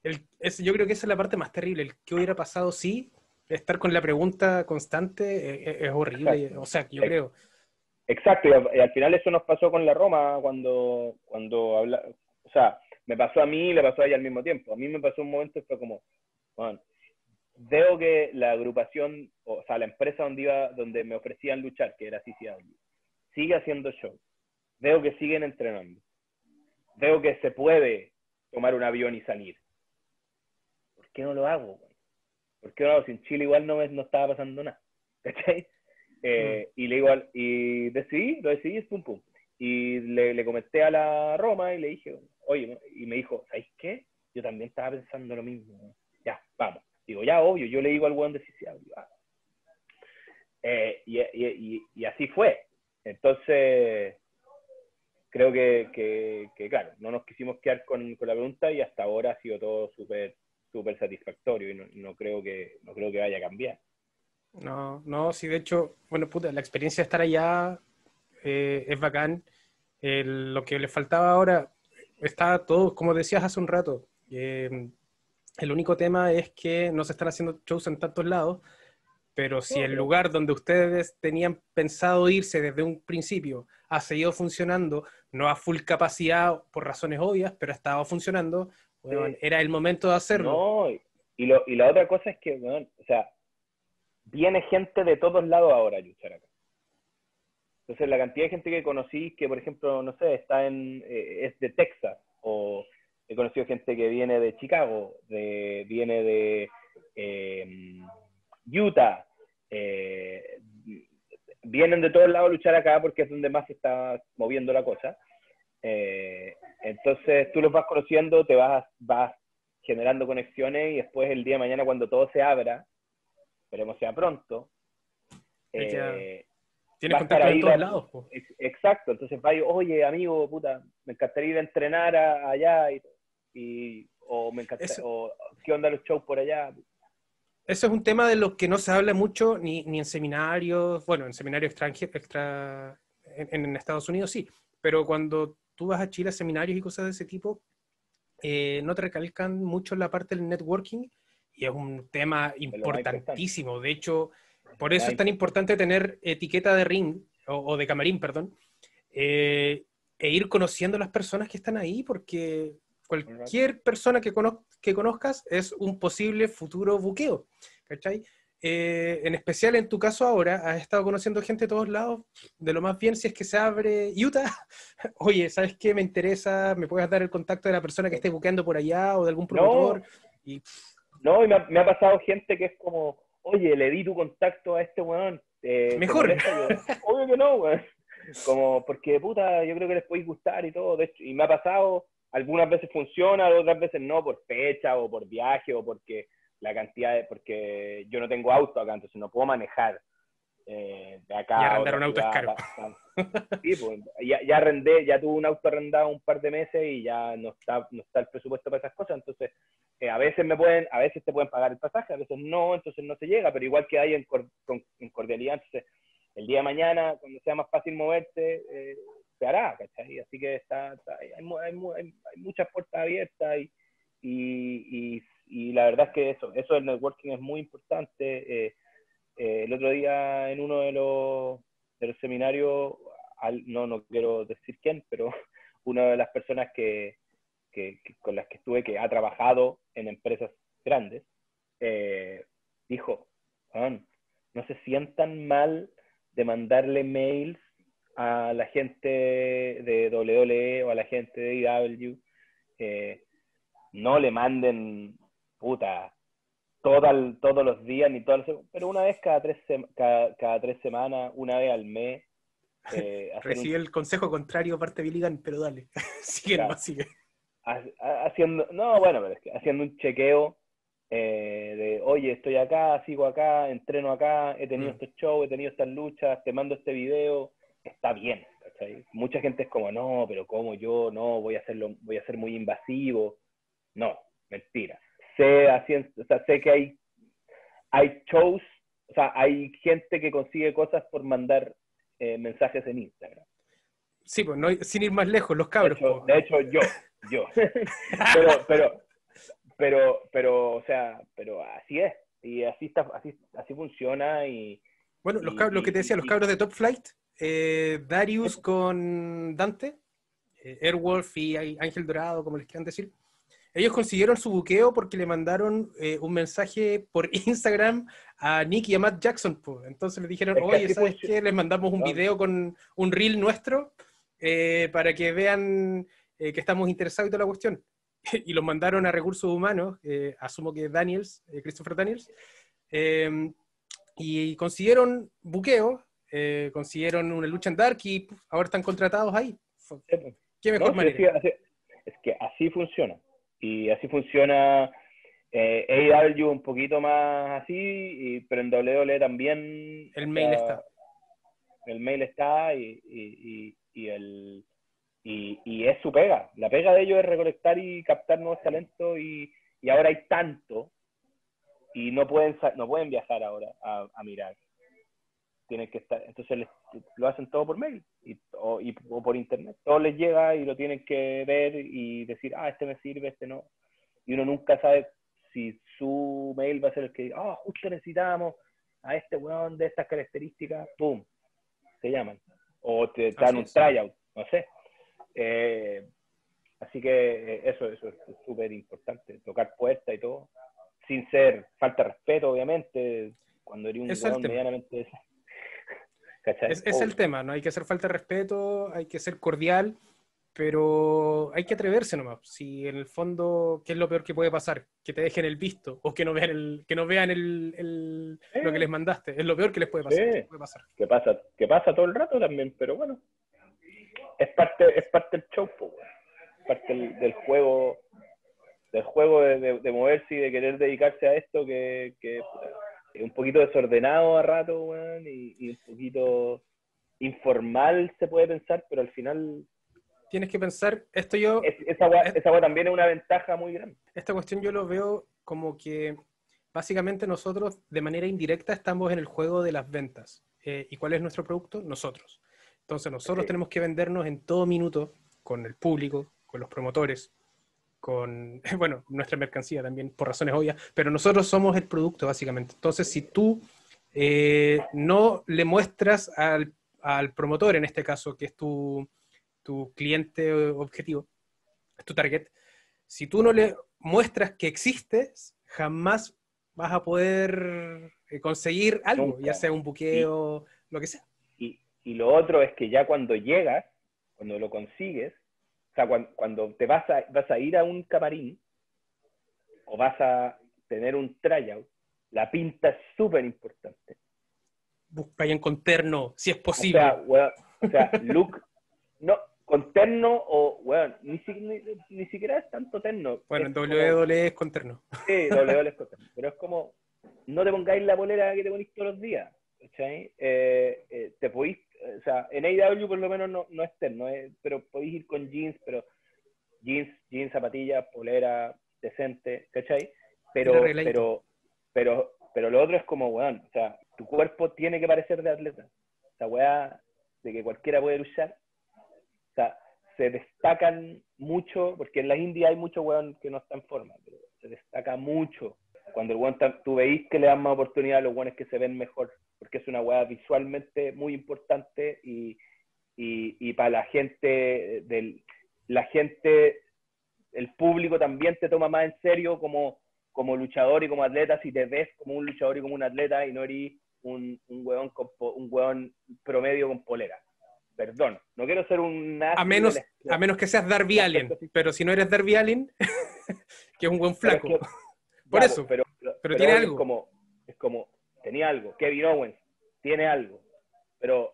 Yo creo que esa es la parte más terrible. El ¿qué hubiera pasado si? Estar con la pregunta constante es horrible. Exacto. O sea, yo creo. Exacto, y al final eso nos pasó con la Roma cuando habla. O sea, me pasó a mí y le pasó a ella al mismo tiempo. A mí me pasó un momento y fue como, bueno, veo que la agrupación, o sea, la empresa donde me ofrecían luchar, que era CCW, sigue haciendo show. Veo que siguen entrenando. Veo que se puede tomar un avión y salir. ¿Por qué no lo hago? ¿Por qué no lo hago? Si en Chile igual no estaba pasando nada. ¿Cachai? Y le igual, y lo decidí, pum, pum. Y le comenté a la Roma y le dije, oye, y me dijo, ¿sabes qué? Yo también estaba pensando lo mismo. Ya, vamos. Digo, ya, obvio, yo le digo al weón de CCW. Y así fue. Entonces, creo que claro, no nos quisimos quedar con la pregunta y hasta ahora ha sido todo súper satisfactorio y no creo que vaya a cambiar. No, sí, de hecho, bueno, puta, la experiencia de estar allá... es bacán. Lo que le faltaba ahora está todo, como decías hace un rato, el único tema es que no se están haciendo shows en tantos lados, pero si el lugar donde ustedes tenían pensado irse desde un principio ha seguido funcionando, no a full capacidad por razones obvias, pero ha estado funcionando, bueno, sí, era el momento de hacerlo. No, y la otra cosa es que, bueno, o sea, viene gente de todos lados ahora a luchar acá. Entonces, la cantidad de gente que conocí, que por ejemplo, no sé, es de Texas, o he conocido gente que viene de Chicago, viene de Utah, vienen de todos lados a luchar acá porque es donde más se está moviendo la cosa. Entonces, tú los vas conociendo, te vas generando conexiones y después el día de mañana cuando todo se abra, esperemos sea pronto, tienes contacto de todos lados. Po. Exacto, entonces va y, oye, amigo, puta, me encantaría ir a entrenar allá, o me encantaría, o qué onda los shows por allá. Eso es un tema de lo que no se habla mucho, ni en seminarios, bueno, en seminarios en Estados Unidos sí, pero cuando tú vas a Chile a seminarios y cosas de ese tipo, no te recalcan mucho la parte del networking, y es un tema importantísimo, de hecho... Por eso es tan importante tener etiqueta de ring, o de camarín, perdón, e ir conociendo a las personas que están ahí, porque cualquier persona que conozcas es un posible futuro buqueo, ¿cachai? En especial en tu caso ahora, has estado conociendo gente de todos lados, de lo más bien si es que se abre Utah, oye, ¿sabes qué? Me interesa, ¿me puedes dar el contacto de la persona que esté buqueando por allá, o de algún promotor? No, y me ha pasado gente que es como... Oye, le di tu contacto a este weón. Mejor. Obvio que no, weón. Como, porque puta, yo creo que les podéis gustar y todo. De hecho, y me ha pasado, algunas veces funciona, otras veces no, por fecha o por viaje o porque la cantidad de. Porque yo no tengo auto acá, entonces no puedo manejar de acá. Y arrendar un auto es caro. Sí, pues, ya arrendé, ya tuve un auto arrendado un par de meses y ya no está el presupuesto para esas cosas, entonces. A veces te pueden pagar el pasaje, a veces no, entonces no se llega, pero igual que hay en cordialidad, entonces el día de mañana, cuando sea más fácil moverse, se hará, ¿cachai? Así que hay muchas puertas abiertas y la verdad es que eso del networking es muy importante, el otro día en uno de los seminarios, no quiero decir quién, pero una de las personas que con las que estuve, que ha trabajado en empresas grandes, dijo, no se sientan mal de mandarle mails a la gente de WWE o a la gente de AEW, no le manden todos los días ni todas las, pero una vez cada tres semanas, una vez al mes. Recibí el consejo contrario parte de Billigan, pero dale, sigue, claro. Sigue. Haciendo un chequeo de, oye, estoy acá, sigo acá, entreno acá, he tenido estos shows, he tenido estas luchas, te mando este video. Está bien, ¿cachai? Mucha gente es como, no, pero como yo, no, voy a ser muy invasivo. No, mentira. Sé que hay shows, o sea, hay gente que consigue cosas por mandar mensajes en Instagram. Sí, pues no, sin ir más lejos, los cabros. De hecho yo. pero, o sea, pero así es. Y así funciona. Y bueno, lo que te decía, los cabros de Top Flight, Darius con Dante, Airwolf y Ángel Dorado, como les quieran decir. Ellos consiguieron su buqueo porque le mandaron un mensaje por Instagram a Nick y a Matt Jackson. Pues. Entonces le dijeron, oye, ¿sabes qué? Les mandamos un video con un reel nuestro para que vean que estamos interesados y toda la cuestión. Y los mandaron a Recursos Humanos, asumo que Daniels, Christopher Daniels, y consiguieron buqueo, consiguieron una lucha en Dark y ahora están contratados ahí. ¿Qué mejor manera? Es que así funciona. Y así funciona AEW un poquito más así, pero en WWE también. El mail está. El mail está y es su pega. La pega de ellos es recolectar y captar nuevos talentos y ahora hay tanto y no pueden viajar ahora a mirar. Tienen que estar, entonces lo hacen todo por mail o por internet. Todo les llega y lo tienen que ver y decir, este me sirve, este no. Y uno nunca sabe si su mail va a ser el que diga, justo necesitamos a este weón de estas características, ¡pum! Te llaman. O te dan un tryout, no sé. Así que eso es súper importante, tocar puertas y todo, sin ser falta de respeto, obviamente, cuando eres un weón medianamente... Es el tema, no hay que hacer falta de respeto, hay que ser cordial, pero hay que atreverse nomás. Si en el fondo, ¿qué es lo peor que puede pasar? Que te dejen el visto o que no vean lo que les mandaste. Es lo peor que les puede pasar. Sí. Que pasa todo el rato también, pero bueno, es parte del show, pues, parte del juego de moverse y de querer dedicarse a esto que un poquito desordenado a rato, weón, y un poquito informal se puede pensar, pero al final... Tienes que pensar, esa también es una ventaja muy grande. Esta cuestión yo lo veo como que básicamente nosotros de manera indirecta estamos en el juego de las ventas. ¿Y cuál es nuestro producto? Nosotros. Entonces nosotros tenemos que vendernos en todo minuto con el público, con los promotores, con, bueno, nuestra mercancía también, por razones obvias, pero nosotros somos el producto, básicamente. Entonces, si tú no le muestras al promotor, en este caso, que es tu cliente objetivo, tu target, si tú no le muestras que existes, jamás vas a poder conseguir algo, nunca. Ya sea un buqueo, lo que sea. Y lo otro es que ya cuando llegas, cuando lo consigues, o sea, cuando te vas a ir a un camarín o vas a tener un tryout, la pinta es súper importante. Vayan con terno, si es posible. O sea look... No, con terno o... Bueno, ni siquiera es tanto terno. Bueno, en WWE es con terno. Sí, WWE es con terno. Pero es como... No te pongáis la polera que te ponís todos los días. ¿Cachai? Te podís... O sea, en AEW por lo menos no es terno, pero podéis ir con jeans, pero jeans, zapatillas, polera, decente, ¿cachai? Pero lo otro es como, weón, o sea, tu cuerpo tiene que parecer de atleta. O sea, weá, de que cualquiera puede luchar. O sea, se destacan mucho, porque en las indias hay muchos weón que no están en forma, pero se destaca mucho cuando el buen tú veís que le dan más oportunidad a los buenos que se ven mejor, porque es una hueá visualmente muy importante y para la gente, el público también te toma más en serio como luchador y como atleta, si te ves como un luchador y como un atleta y no eres un hueón promedio con polera. Perdón, no quiero ser un nazi. A menos que seas Darby Allin, pero si no eres Darby Allin, que es un buen flaco. Es que, por claro, eso, pero tiene algo. Es como, tenía algo. Kevin Owens tiene algo, pero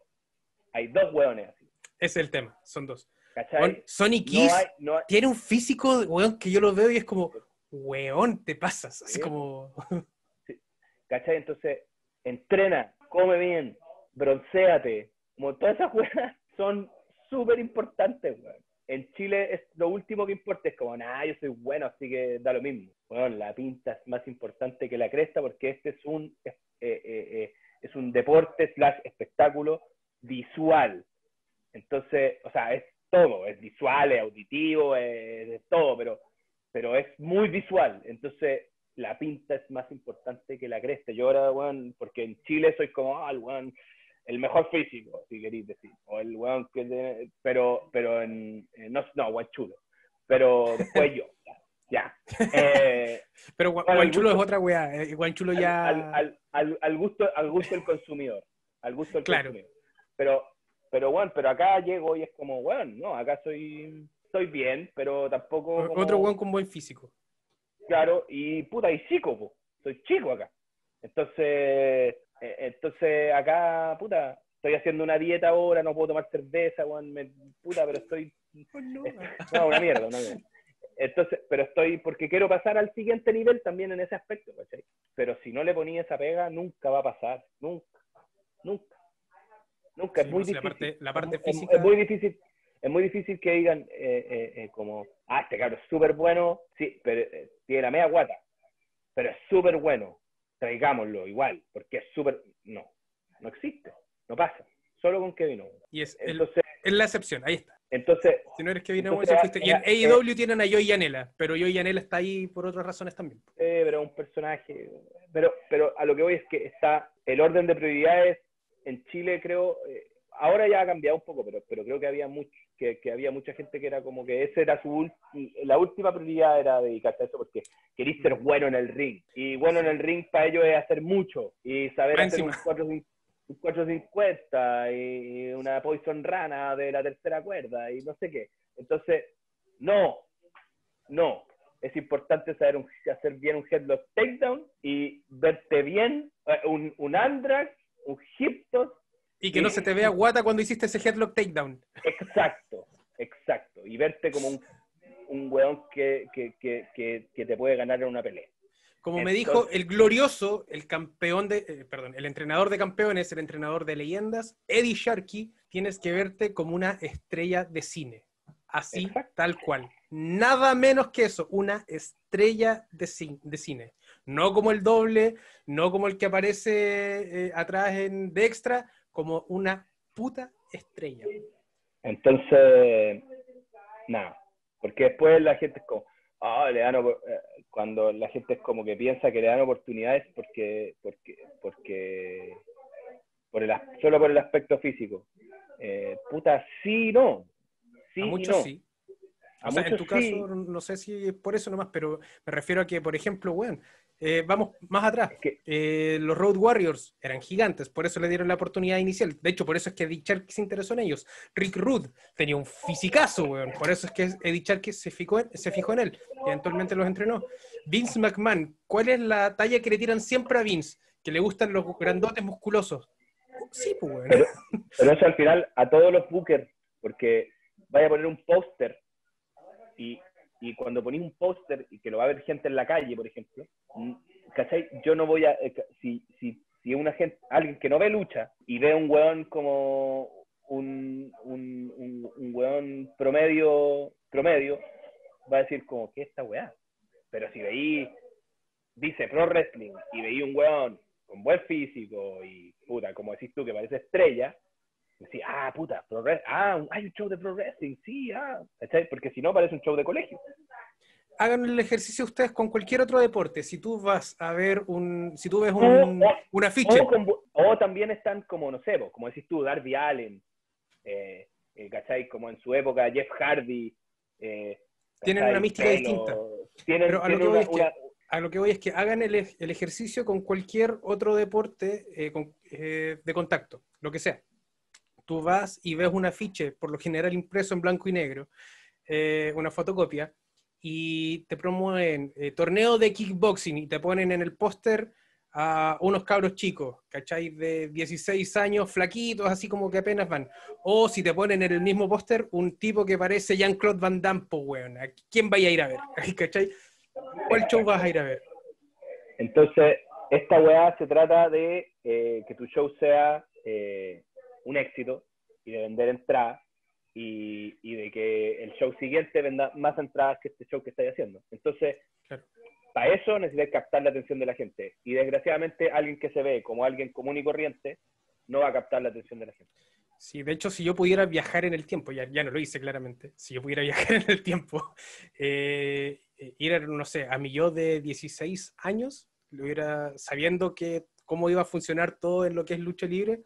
hay dos hueones así. Ese es el tema, son dos. ¿Cachai? Sonny Kiss no hay... tiene un físico, hueón, que yo lo veo y es como, hueón, te pasas. Así como... Sí. ¿Cachai? Entonces, entrena, come bien, broncéate. Como todas esas huevas son súper importantes, weón. En Chile es lo último que importa, es como, nah, yo soy bueno, así que da lo mismo. Bueno, la pinta es más importante que la cresta, porque este es un deporte / espectáculo visual. Entonces, o sea, es todo, es visual, es auditivo, es todo, pero es muy visual. Entonces, la pinta es más importante que la cresta. Yo ahora, weón, porque en Chile soy como, weón, el mejor físico, si queréis decir, o el weón que tiene, pero no, weón chulo, pero después yo, ya. Pero weón chulo es otra weá, weón chulo ya... Al gusto del consumidor, al gusto del consumidor. Pero weón, pero acá llego y es como, weón, no, acá soy bien, pero tampoco... Como... Otro weón con buen físico. Claro, y puta, y chico, po. Soy chico acá. Entonces acá, puta, estoy haciendo una dieta ahora, no puedo tomar cerveza, weón, puta, pero estoy... Oh, no, una mierda. Entonces, pero estoy, porque quiero pasar al siguiente nivel también en ese aspecto, ¿cachai? Pero si no le ponía esa pega, nunca va a pasar, nunca, sí, es muy difícil. La parte física... Es muy difícil que digan como, este cabrón es súper bueno, sí, pero tiene la media guata, pero es súper bueno. Traigámoslo igual, porque es súper... No existe, no pasa. Solo con Kevin Owens. Y es la excepción, ahí está. Entonces... Si no eres Kevin Owens, existe. Y en AEW tienen a Joey Janela, pero Joey Janela está ahí por otras razones también. Pero un personaje... Pero a lo que voy es que está... El orden de prioridades en Chile, creo... ahora ya ha cambiado un poco, pero creo que había mucha gente que era como que ese era la última prioridad era dedicarse a eso, porque querís ser bueno en el ring, y bueno en el ring para ellos es hacer mucho, y saber hacer un 450, y una Poison Rana de la tercera cuerda, y no sé qué. Entonces, no, es importante saber hacer bien un headlock takedown, y verte bien, un andrax, un hip toss, y que no se te vea guata cuando hiciste ese headlock takedown. Exacto. Y verte como un weón que te puede ganar en una pelea. Como entonces, me dijo el glorioso, el entrenador de campeones, el entrenador de leyendas, Eddie Sharkey, tienes que verte como una estrella de cine. Así, exacto. Tal cual. Nada menos que eso, una estrella de cine. No como el doble, no como el que aparece atrás de extra, como una puta estrella. Entonces, nada. Porque después la gente es como, cuando la gente es como que piensa que le dan oportunidades porque solo por el aspecto físico. Puta, sí y no. Sí, a muchos y no. Sí. O sea, en tu caso, sí. No sé si es por eso nomás, pero me refiero a que, por ejemplo, weón, vamos más atrás. Es que, los Road Warriors eran gigantes, por eso le dieron la oportunidad inicial. De hecho, por eso es que Eddie Sharkey se interesó en ellos. Rick Rude tenía un fisicazo, weón. Por eso es que Eddie Sharkey se fijó en él. Y eventualmente los entrenó. Vince McMahon, ¿cuál es la talla que le tiran siempre a Vince? Que le gustan los grandotes musculosos. Sí, pues, weón. Pero eso al final, a todos los bookers, porque vaya a poner un póster y cuando ponís un póster y que lo va a ver gente en la calle, por ejemplo, ¿cachai? Yo no voy a... si alguien que no ve lucha y ve un weón como un weón promedio, va a decir como, ¿qué es esta weá? Pero si veí, dice Pro Wrestling, y veí un weón con buen físico y puta, como decís tú, que parece estrella, sí, puta, hay un show de Pro Wrestling, sí, ¿cachai? Porque si no parece un show de colegio. hagan el ejercicio ustedes con cualquier otro deporte. Si tú vas a ver un... Si tú ves un afiche... O también están como, no sé, como decís tú, Darby Allin, ¿cachai? Como en su época, Jeff Hardy. Tienen una mística distinta. Pero a lo que voy es que hagan el ejercicio con cualquier otro deporte de contacto, lo que sea. Tú vas y ves un afiche, por lo general impreso en blanco y negro, una fotocopia, y te promueven torneo de kickboxing y te ponen en el póster a unos cabros chicos, ¿cachai? De 16 años, flaquitos, así como que apenas van. O si te ponen en el mismo póster un tipo que parece Jean-Claude Van Damme, weón. ¿A quién vaya a ir a ver? ¿Cachai? ¿Cuál show vas a ir a ver? Entonces, esta weá se trata de que tu show sea un éxito y de vender entradas y de que el show siguiente venda más entradas que este show que estáis haciendo. Entonces, claro, para eso necesitas captar la atención de la gente. Y desgraciadamente, alguien que se ve como alguien común y corriente no va a captar la atención de la gente. Sí, de hecho, si yo pudiera viajar en el tiempo, ya no lo hice claramente, si yo pudiera viajar en el tiempo, ir a, no sé, a mi yo de 16 años, lo hubiera, sabiendo que cómo iba a funcionar todo en lo que es lucha libre,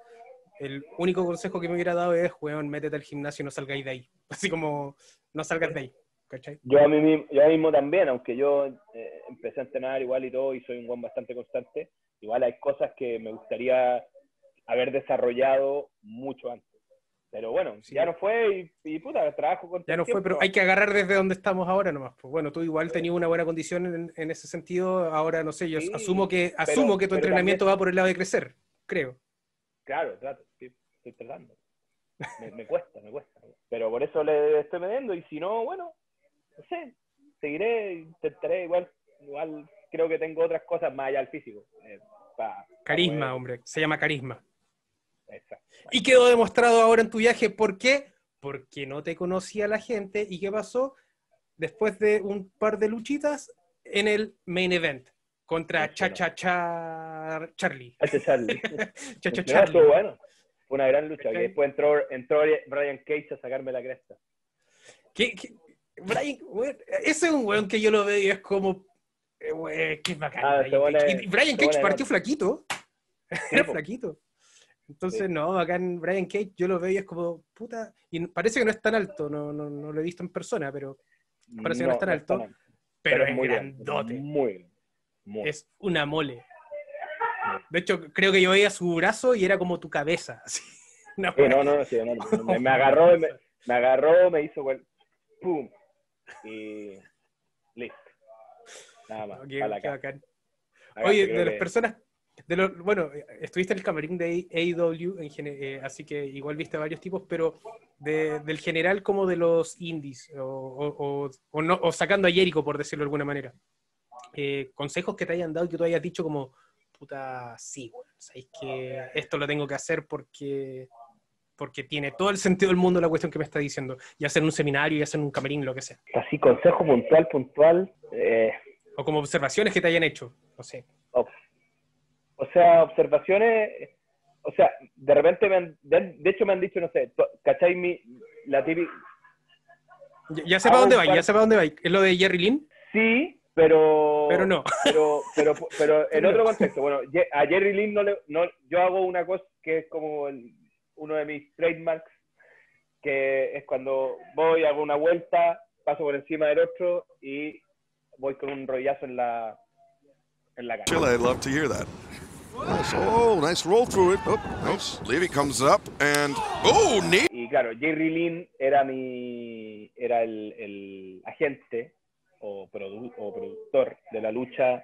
el único consejo que me hubiera dado es, weón, métete al gimnasio y no salgáis de ahí. Así como, no salgas de ahí, ¿cachai? Yo mismo también, aunque yo empecé a entrenar igual y todo, y soy un weón bastante constante, igual hay cosas que me gustaría haber desarrollado mucho antes. Pero bueno, sí, ya no fue y puta, trabajo con... Ya no fue, pero hay que agarrar desde donde estamos ahora nomás. Pues bueno, tú igual tenías una buena condición en ese sentido. Ahora, no sé, yo sí, asumo que tu entrenamiento también va por el lado de crecer, creo. Claro, estoy tratando. Me cuesta. Pero por eso le estoy metiendo, y si no, bueno, no sé, seguiré, intentaré igual creo que tengo otras cosas más allá del físico. Carisma, poder... hombre, se llama carisma. Exacto. Y quedó demostrado ahora en tu viaje. ¿Por qué? Porque no te conocía la gente. ¿Y qué pasó? Después de un par de luchitas en el main event contra Chacha Charlie. Chacha Charlie. Estuvo bueno. Fue una gran lucha. Okay. Después entró Brian Cage a sacarme la cresta. ¿Qué? Brian, ese es un weón que yo lo veo y es como... qué bacán. Brian Cage partió flaquito. Era flaquito. Entonces, no, acá en Brian Cage yo lo veo y es como, puta, y parece que no es tan alto, no lo he visto en persona, pero parece que no es tan alto, pero es muy grandote. Muy. Es una mole. De hecho, creo que yo veía su brazo y era como tu cabeza. Así. No. Me agarró, me hizo, pum, y listo. Nada más. Okay, bacán. Oye, de las personas... Bueno, estuviste en el camarín de AEW, así que igual viste varios tipos, pero del general como de los indies, o sacando a Jericho, por decirlo de alguna manera. Consejos que te hayan dado y que tú hayas dicho como, puta, sí, bueno, sabéis que esto lo tengo que hacer porque tiene todo el sentido del mundo la cuestión que me está diciendo, ya sea en un seminario, ya sea en un camarín, lo que sea. Así, consejo puntual. O como observaciones que te hayan hecho, no sé. O sea, observaciones, o sea, de repente me han dicho, no sé, ¿cachai? La típica... Ya sé para dónde va, ¿Es lo de Jerry Lynn? Sí, pero... Pero no. Pero en otro contexto, bueno, a Jerry Lynn yo hago una cosa que es como uno de mis trademarks, que es cuando voy, hago una vuelta, paso por encima del otro y voy con un rodillazo en la cara. Chile, I'd love to hear that. Oh, nice roll through it. Oh, nice. Levy comes up and... Oh, neat. Y claro, Jerry Lynn era el agente o productor de la lucha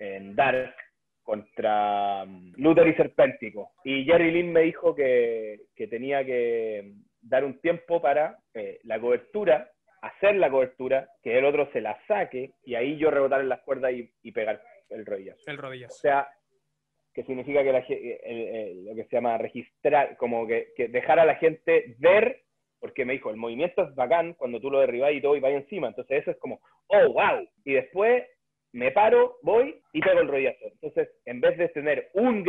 en Dark contra Luthor y Serpéntico. Y Jerry Lynn me dijo que tenía que dar un tiempo para la cobertura, hacer la cobertura, que el otro se la saque y ahí yo rebotar en las cuerdas y pegar el rodillazo. O sea... que significa que lo que se llama registrar, como que dejar a la gente ver, porque me dijo, el movimiento es bacán cuando tú lo derribás y todo y va encima, entonces eso es como, oh, wow, y después me paro, voy y pego el rodillazo. Entonces, en vez de tener un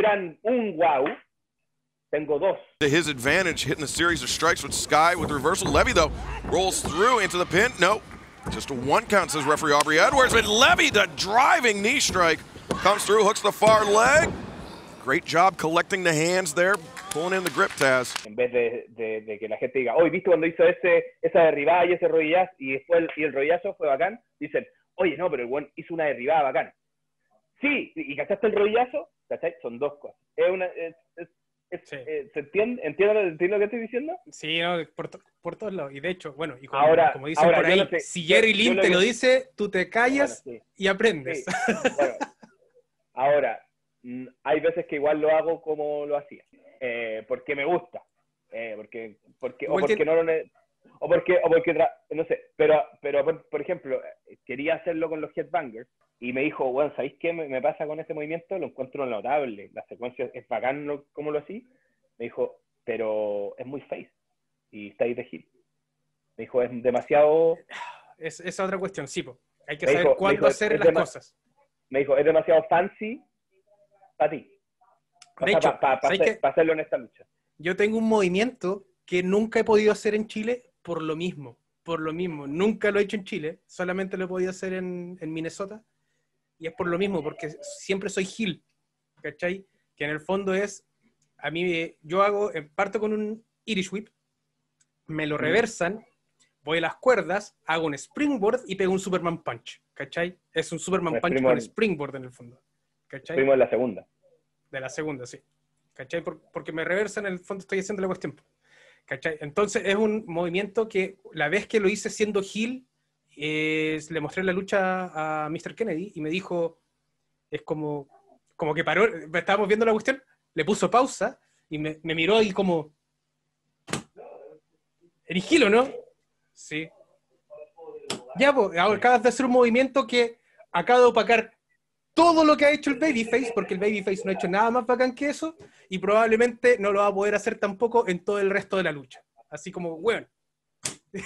wow, tengo dos. To his advantage, hitting a series of strikes with Sky with reversal. Levy, though, rolls through into the pin, no, Just a one count, says referee Aubrey Edwards, but Levy, the driving knee strike, comes through, hooks the far leg. Great job collecting the hands there, pulling in the grip, Taz. En vez de que la gente diga, hoy viste cuando hizo esa derribada y ese rodillazo, y después el rodillazo fue bacán, dicen, oye, no, pero el buen hizo una derribada bacán. Sí, y ¿cachaste el rodillazo? ¿Cachai? Son dos cosas. Sí. ¿Se entiende? ¿Entiendo lo que estoy diciendo? Sí, no, por todos lados. Y de hecho, bueno, y como, ahora, como dicen ahora, por ahí, no sé, si Jerry Lynn te lo dice, tú te callas y aprendes. Sí. Bueno, ahora, hay veces que igual lo hago como lo hacía. Porque me gusta. No sé, pero por ejemplo, quería hacerlo con los headbangers. Y me dijo, bueno, ¿sabéis qué me pasa con este movimiento? Lo encuentro notable, la secuencia es bacán como lo hacía. Me dijo, pero es muy face y está ahí de heel. Me dijo, es demasiado... Esa otra cuestión, sí, po. Hay que saber cuándo hacer las cosas. Me dijo, es demasiado fancy para ti. De hecho, para hacerlo en esta lucha. Yo tengo un movimiento que nunca he podido hacer en Chile por lo mismo. Nunca lo he hecho en Chile, solamente lo he podido hacer en Minnesota. Y es por lo mismo, porque siempre soy heel, ¿cachai? Que en el fondo es, a mí, yo hago, parto con un Irish Whip, me lo reversan, voy a las cuerdas, hago un springboard y pego un Superman Punch, ¿cachai? Es un Superman Punch con springboard en el fondo, ¿cachai? Primo de la segunda. De la segunda, sí. ¿Cachai? Porque me reversan, en el fondo estoy haciendo la cuestión, ¿cachai? Entonces es un movimiento que la vez que lo hice siendo heel, le mostré la lucha a Mr. Kennedy y me dijo, es como que paró, estábamos viendo la cuestión, le puso pausa y me miró y como, ¿eres heel o no? Sí. Ya, pues, acabas de hacer un movimiento que acaba de opacar todo lo que ha hecho el babyface, porque el babyface no ha hecho nada más bacán que eso y probablemente no lo va a poder hacer tampoco en todo el resto de la lucha. Así como, bueno. Sí.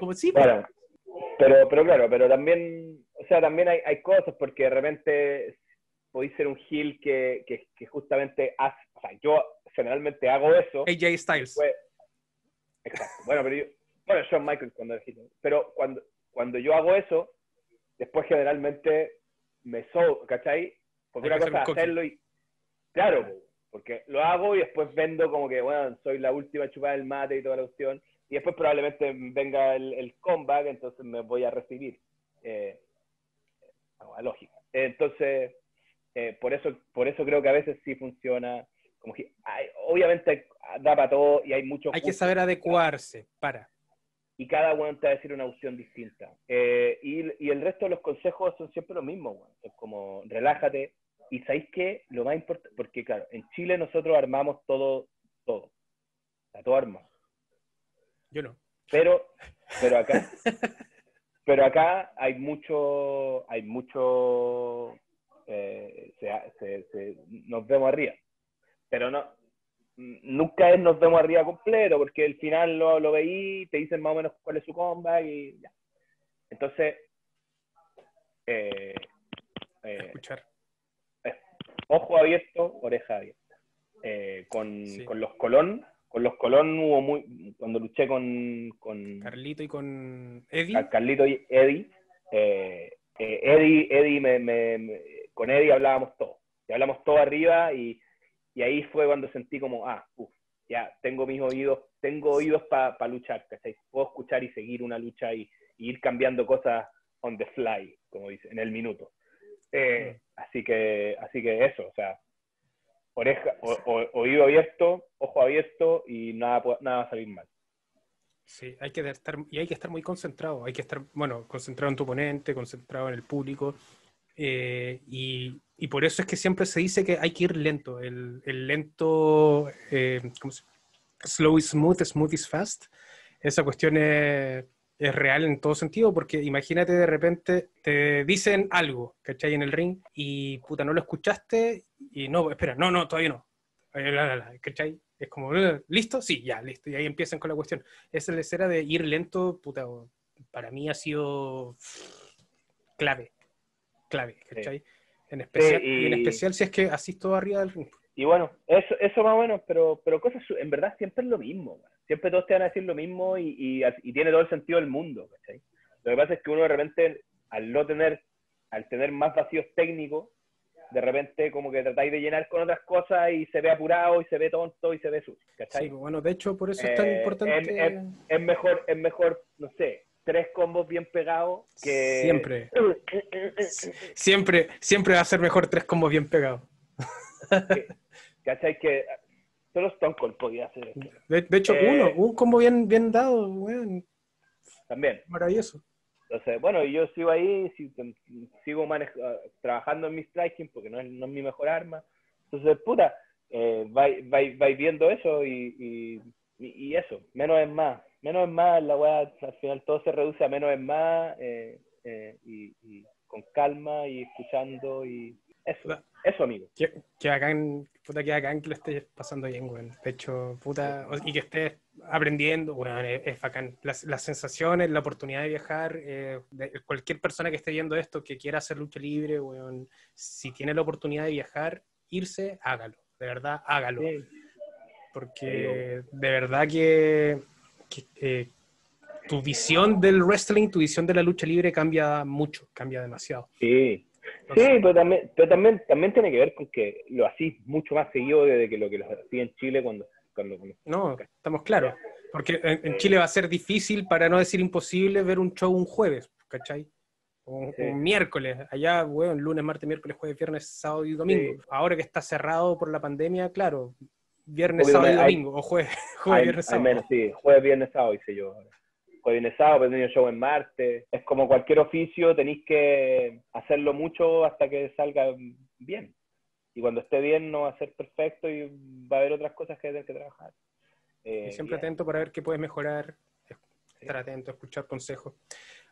Como, sí, bueno, pero claro, pero también, o sea, también hay cosas, porque de repente podéis ser un heel que justamente hace, o sea, yo generalmente hago eso. AJ Styles. Pues, exacto. Bueno, pero Shawn Michaels cuando era heel. Pero cuando yo hago eso, después generalmente me sobo, ¿cachai? Porque una cosa es hacerlo y... Claro, porque lo hago y después vendo como que, bueno, soy la última chupada del mate y toda la cuestión. Y después probablemente venga el comeback, entonces me voy a recibir. Lógica. Entonces, por eso creo que a veces sí funciona. Como que obviamente da para todo y hay mucho... Hay que saber adecuarse, para. Y cada uno te va a decir una opción distinta. Y el resto de los consejos son siempre lo mismo, güey. Es como, relájate. Y ¿sabéis qué? Lo más importante... Porque claro, en Chile nosotros armamos todo. Está todo armado. Yo no. Pero acá hay mucho nos vemos arriba. Pero no, nunca es nos vemos arriba completo, porque al final lo veí, te dicen más o menos cuál es su comeback y ya. Entonces, escuchar. Ojo abierto, oreja abierta. Con los Colón. Con los Colón hubo cuando luché con Carlito y con Eddie. Carlito y Eddie. Con Eddie hablábamos todo. Y hablamos todo arriba y ahí fue cuando sentí como, ya tengo oídos para luchar, ¿cachai? Puedo escuchar y seguir una lucha y ir cambiando cosas on the fly, como dice, en el minuto. Así que eso, o sea, oído abierto, ojo abierto y nada va a salir mal. Sí, hay que estar muy concentrado, concentrado en tu oponente, concentrado en el público, y por eso es que siempre se dice que hay que ir lento, el lento, slow is smooth, smooth is fast. Esa cuestión es real en todo sentido, porque imagínate, de repente te dicen algo, ¿cachai? En el ring, y puta, no lo escuchaste, y no, espera, no, todavía no. ¿Cachai? Es como, ¿listo? Sí, ya, listo. Y ahí empiezan con la cuestión. Esa lecera de ir lento, puta, para mí ha sido clave, ¿cachai? Sí. En especial si es que así todo arriba del ring. Y bueno, eso más o menos, pero cosas, en verdad, siempre es lo mismo, siempre todos te van a decir lo mismo y tiene todo el sentido del mundo, ¿cachai? Lo que pasa es que uno de repente, al tener más vacíos técnicos, de repente como que tratáis de llenar con otras cosas y se ve apurado, y se ve tonto, y se ve sucio, ¿cachai? Sí, bueno, de hecho, por eso es tan importante... Es mejor, no sé, 3 combos bien pegados que... Siempre va a ser mejor 3 combos bien pegados. ¿Cachai? Que... Solo Stone Cold podía hacer esto. De hecho, un combo bien dado, weón. También. Maravilloso. Entonces, bueno, yo sigo ahí, sigo trabajando en mi striking, porque no es mi mejor arma. Entonces, puta, vais viendo eso y eso. Menos es más. Menos es más, la weá, al final todo se reduce a menos es más, y con calma, y escuchando, y eso. Eso, amigo. Que bacán, puta, que bacán que lo estés pasando bien, weón. De hecho, puta, y que estés aprendiendo, weón, es bacán. Las sensaciones, la oportunidad de viajar, cualquier persona que esté viendo esto, que quiera hacer lucha libre, weón, si tiene la oportunidad de viajar, irse, hágalo. De verdad, hágalo. Sí. Porque de verdad que tu visión del wrestling, tu visión de la lucha libre cambia mucho, cambia demasiado. Sí. Sí, pero también tiene que ver con que lo hacís mucho más seguido desde que lo que hacía en Chile cuando... No, estamos claros. Porque en Chile va a ser difícil, para no decir imposible, ver un show un jueves, ¿cachai? Un miércoles. Allá, bueno, lunes, martes, miércoles, jueves, viernes, sábado y domingo. Sí. Ahora que está cerrado por la pandemia, claro, viernes, obvio, sábado y domingo, o jueves, viernes, sábado. Menos, sí, jueves, viernes, sábado, hice yo ahora. Jueves, sábado, pero show en martes. Es como cualquier oficio, tenéis que hacerlo mucho hasta que salga bien. Y cuando esté bien no va a ser perfecto y va a haber otras cosas que tener que trabajar. Y siempre bien. Atento para ver qué puedes mejorar. Estar atento, escuchar consejos.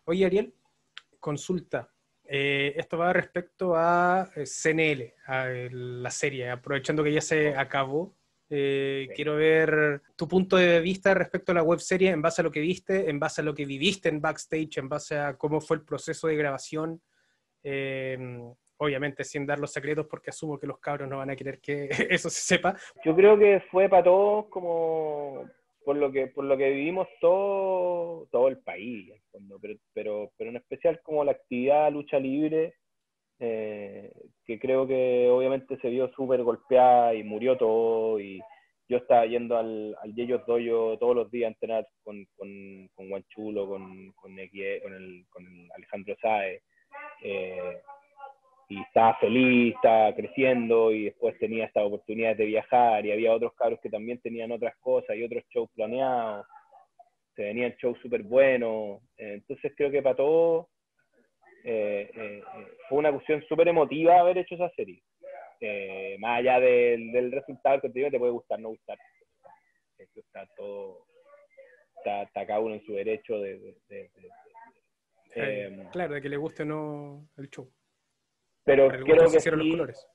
Oye, Ariel, consulta. Esto va respecto a CNL, a la serie. Aprovechando que ya se acabó. Quiero ver tu punto de vista respecto a la webserie, en base a lo que viste, en base a lo que viviste en backstage, en base a cómo fue el proceso de grabación, obviamente sin dar los secretos, porque asumo que los cabros no van a querer que eso se sepa. Yo creo que fue para todos como por lo que vivimos todo el país, en fondo, pero en especial como la actividad lucha libre, que creo que obviamente se vio súper golpeada y murió todo, y yo estaba yendo al Yeyo's Dojo todos los días a entrenar con Juan Chulo, con Alejandro Saez, y estaba feliz, estaba creciendo, y después tenía estas oportunidades de viajar, y había otros cabros que también tenían otras cosas y otros shows planeados, se venían shows súper buenos, entonces creo que para todos fue una cuestión súper emotiva haber hecho esa serie, más allá del resultado del contenido, te puede gustar o no gustar. Esto está todo, está cada uno en su derecho claro, de que le guste o no el show, pero creo que hicieron los colores.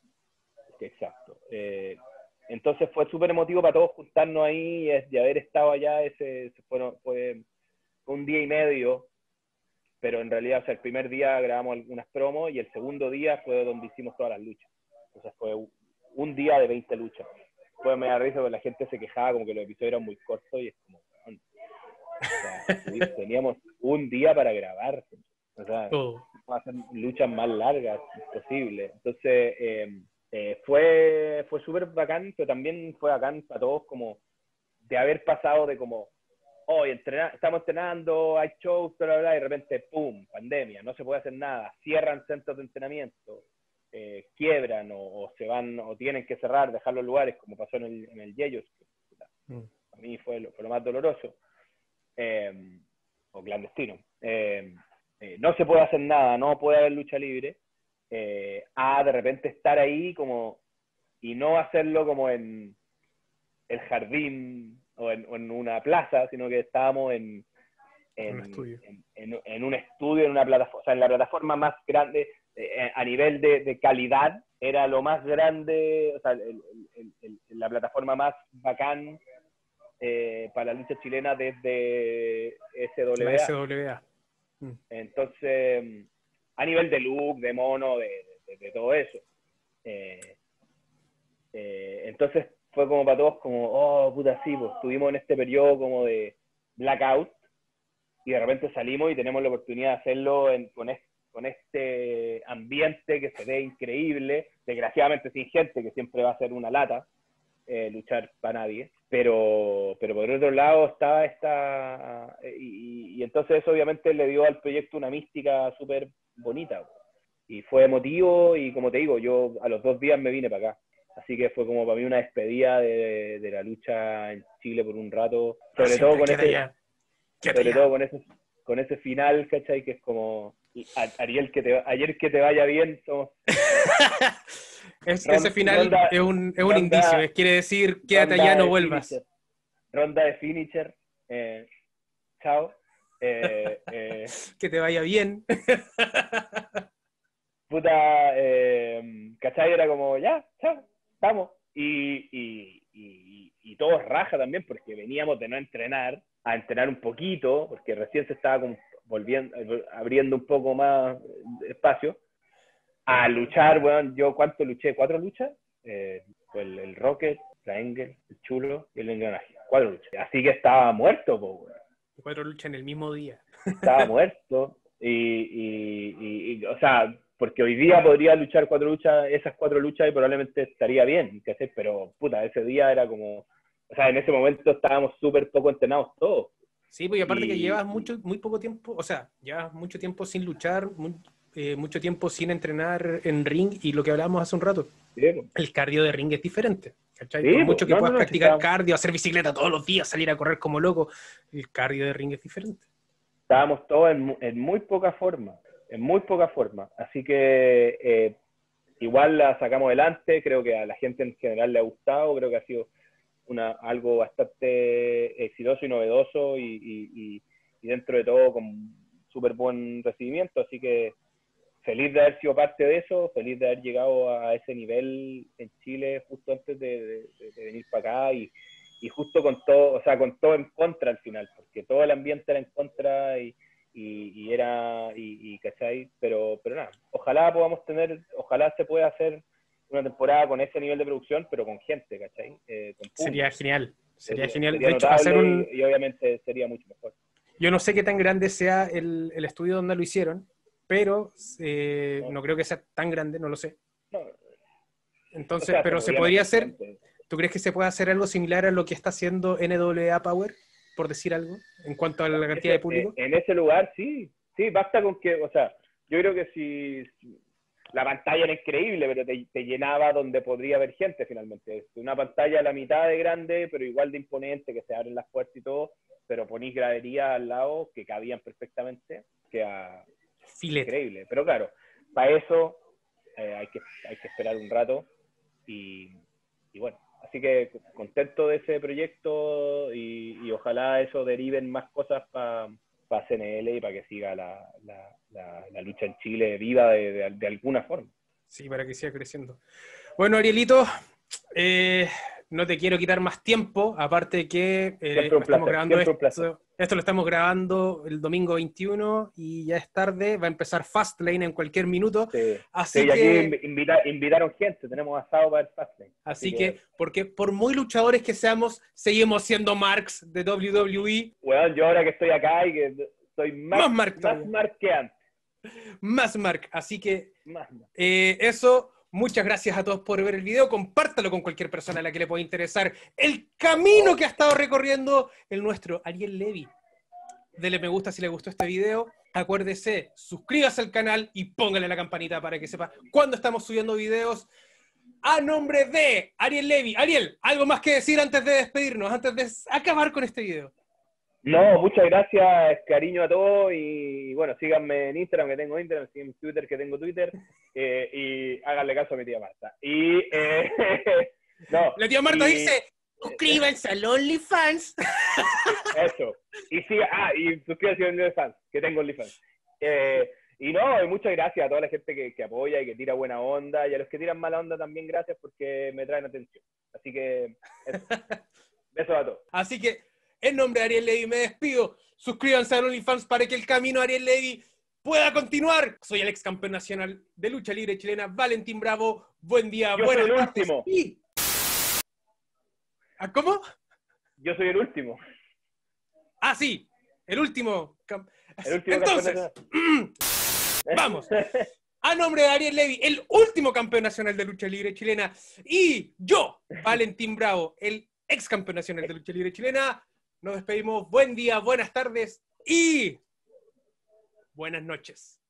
Exacto. Entonces fue súper emotivo para todos juntarnos ahí y haber estado allá. Fue un día y medio, pero en realidad, o sea, el primer día grabamos algunas promos y el segundo día fue donde hicimos todas las luchas. O sea, fue un día de 20 luchas. Fue media risa porque la gente se quejaba como que los episodios eran muy cortos, y es como, weón, o sea, teníamos un día para grabar. O sea, para hacer luchas más largas posible. Entonces, fue súper bacán, pero también fue bacán para todos como de haber pasado de como... hoy estamos entrenando, hay shows, y de repente, ¡pum!, pandemia, no se puede hacer nada, cierran centros de entrenamiento, quiebran o se van, o tienen que cerrar, dejar los lugares, como pasó en el Yeyos. A mí fue lo más doloroso, o clandestino. No se puede hacer nada, no puede haber lucha libre, a de repente estar ahí como, y no hacerlo como en el jardín, o en una plaza, sino que estábamos en un estudio, en una plataforma, o sea, en la plataforma más grande, a nivel de calidad, era lo más grande, o sea, la plataforma más bacán, para la lucha chilena desde SWA. SWA. Entonces, a nivel de look, de mono, de todo eso. Entonces, fue como para todos como, oh, puta, sí, pues estuvimos en este periodo como de blackout y de repente salimos y tenemos la oportunidad de hacerlo en, con este ambiente que se ve increíble, desgraciadamente sin gente, que siempre va a ser una lata luchar para nadie, pero por otro lado estaba esta... y entonces obviamente le dio al proyecto una mística súper bonita, pues. Y fue emotivo y como te digo, yo a los 2 días me vine para acá. Así que fue como para mí una despedida de la lucha en Chile por un rato. Sobre todo con ese final, ¿cachai? Que es como, Ariel, ayer que te vaya bien. Somos... ese final ronda, es un indicio, quiere decir, quédate allá, no vuelvas. Finisher. Ronda de finisher. Chao. Que te vaya bien. Puta, ¿cachai? Era como, ya, chao, vamos. Y todos raja también, porque veníamos de no entrenar, a entrenar un poquito, porque recién se estaba como volviendo, abriendo un poco más espacio, a luchar, bueno, yo ¿cuánto luché? 4 luchas, el Rocket, la Engel, el Chulo y el Engranaje, 4 luchas. Así que estaba muerto, po, bueno. 4 luchas en el mismo día. Estaba muerto, y o sea... Porque hoy día podría luchar 4 luchas, esas 4 luchas, y probablemente estaría bien, ¿cachai? Pero, puta, ese día era como... O sea, en ese momento estábamos súper poco entrenados todos. Sí, pues y aparte que llevas muy poco tiempo, o sea, llevas mucho tiempo sin luchar, mucho tiempo sin entrenar en ring, y lo que hablábamos hace un rato, sí, el cardio de ring es diferente, ¿cachai? Sí, por mucho que puedas practicar cardio, hacer bicicleta todos los días, salir a correr como loco, el cardio de ring es diferente. Estábamos todos en muy poca forma. En muy poca forma, así que igual la sacamos adelante, creo que a la gente en general le ha gustado, creo que ha sido algo bastante exitoso y novedoso y dentro de todo con súper buen recibimiento, así que feliz de haber sido parte de eso, feliz de haber llegado a ese nivel en Chile justo antes de venir para acá y justo con todo, o sea, con todo en contra al final, porque todo el ambiente era en contra y ¿cachai? Pero nada, ojalá podamos tener, ojalá se pueda hacer una temporada con ese nivel de producción, pero con gente, ¿cachai? Con público. Sería genial, sería de hecho, hacer un... y obviamente sería mucho mejor. Yo no sé qué tan grande sea el estudio donde lo hicieron, pero no creo que sea tan grande, no lo sé. No. Entonces, o sea, pero se podría hacer, ¿tú crees que se puede hacer algo similar a lo que está haciendo NWA Power? Por decir algo, en cuanto a la cantidad de público. En ese lugar, sí, basta con que, o sea, yo creo que si la pantalla era increíble, pero te llenaba donde podría haber gente finalmente. Una pantalla a la mitad de grande, pero igual de imponente, que se abren las puertas y todo, pero ponís graderías al lado que cabían perfectamente, que era increíble. Pero claro, para eso hay que esperar un rato y bueno. Así que contento de ese proyecto y ojalá eso deriven más cosas para CNL y para que siga la lucha en Chile viva de alguna forma. Sí, para que siga creciendo. Bueno, Arielito, no te quiero quitar más tiempo, aparte de que esto lo estamos grabando el domingo 21 y ya es tarde, va a empezar Fastlane en cualquier minuto. Sí, así sí, que aquí invitaron gente, tenemos asado para el Fastlane. Así que, porque por muy luchadores que seamos, seguimos siendo marks de WWE. Bueno, yo ahora que estoy acá y que soy más mark que antes. Más mark, así que más mark. Eso... Muchas gracias a todos por ver el video. Compártalo con cualquier persona a la que le pueda interesar el camino que ha estado recorriendo el nuestro, Ariel Levy. Dele me gusta si le gustó este video. Acuérdese, suscríbase al canal y póngale la campanita para que sepa cuándo estamos subiendo videos. A nombre de Ariel Levy. Ariel, ¿algo más que decir antes de despedirnos, antes de acabar con este video? No, muchas gracias, cariño a todos y bueno, síganme en Instagram, que tengo Instagram, síganme en Twitter, que tengo Twitter, y háganle caso a mi tía Marta. La tía Marta dice, suscríbanse al OnlyFans. Eso, y suscríbanse a OnlyFans, que tengo OnlyFans. Y muchas gracias a toda la gente que apoya y que tira buena onda, y a los que tiran mala onda también gracias porque me traen atención. Así que, eso. Besos a todos. Así que... En nombre de Ariel Levy me despido. Suscríbanse a OnlyFans para que el camino a Ariel Levy pueda continuar. Soy el ex campeón nacional de lucha libre chilena, Valentín Bravo. Buen día, buenas tardes. ¿Cómo? Yo soy el último. Ah, sí, el último. Entonces, vamos. A nombre de Ariel Levy, el último campeón nacional de lucha libre chilena, y yo, Valentín Bravo, el ex campeón nacional de lucha libre chilena, nos despedimos. Buen día, buenas tardes y buenas noches.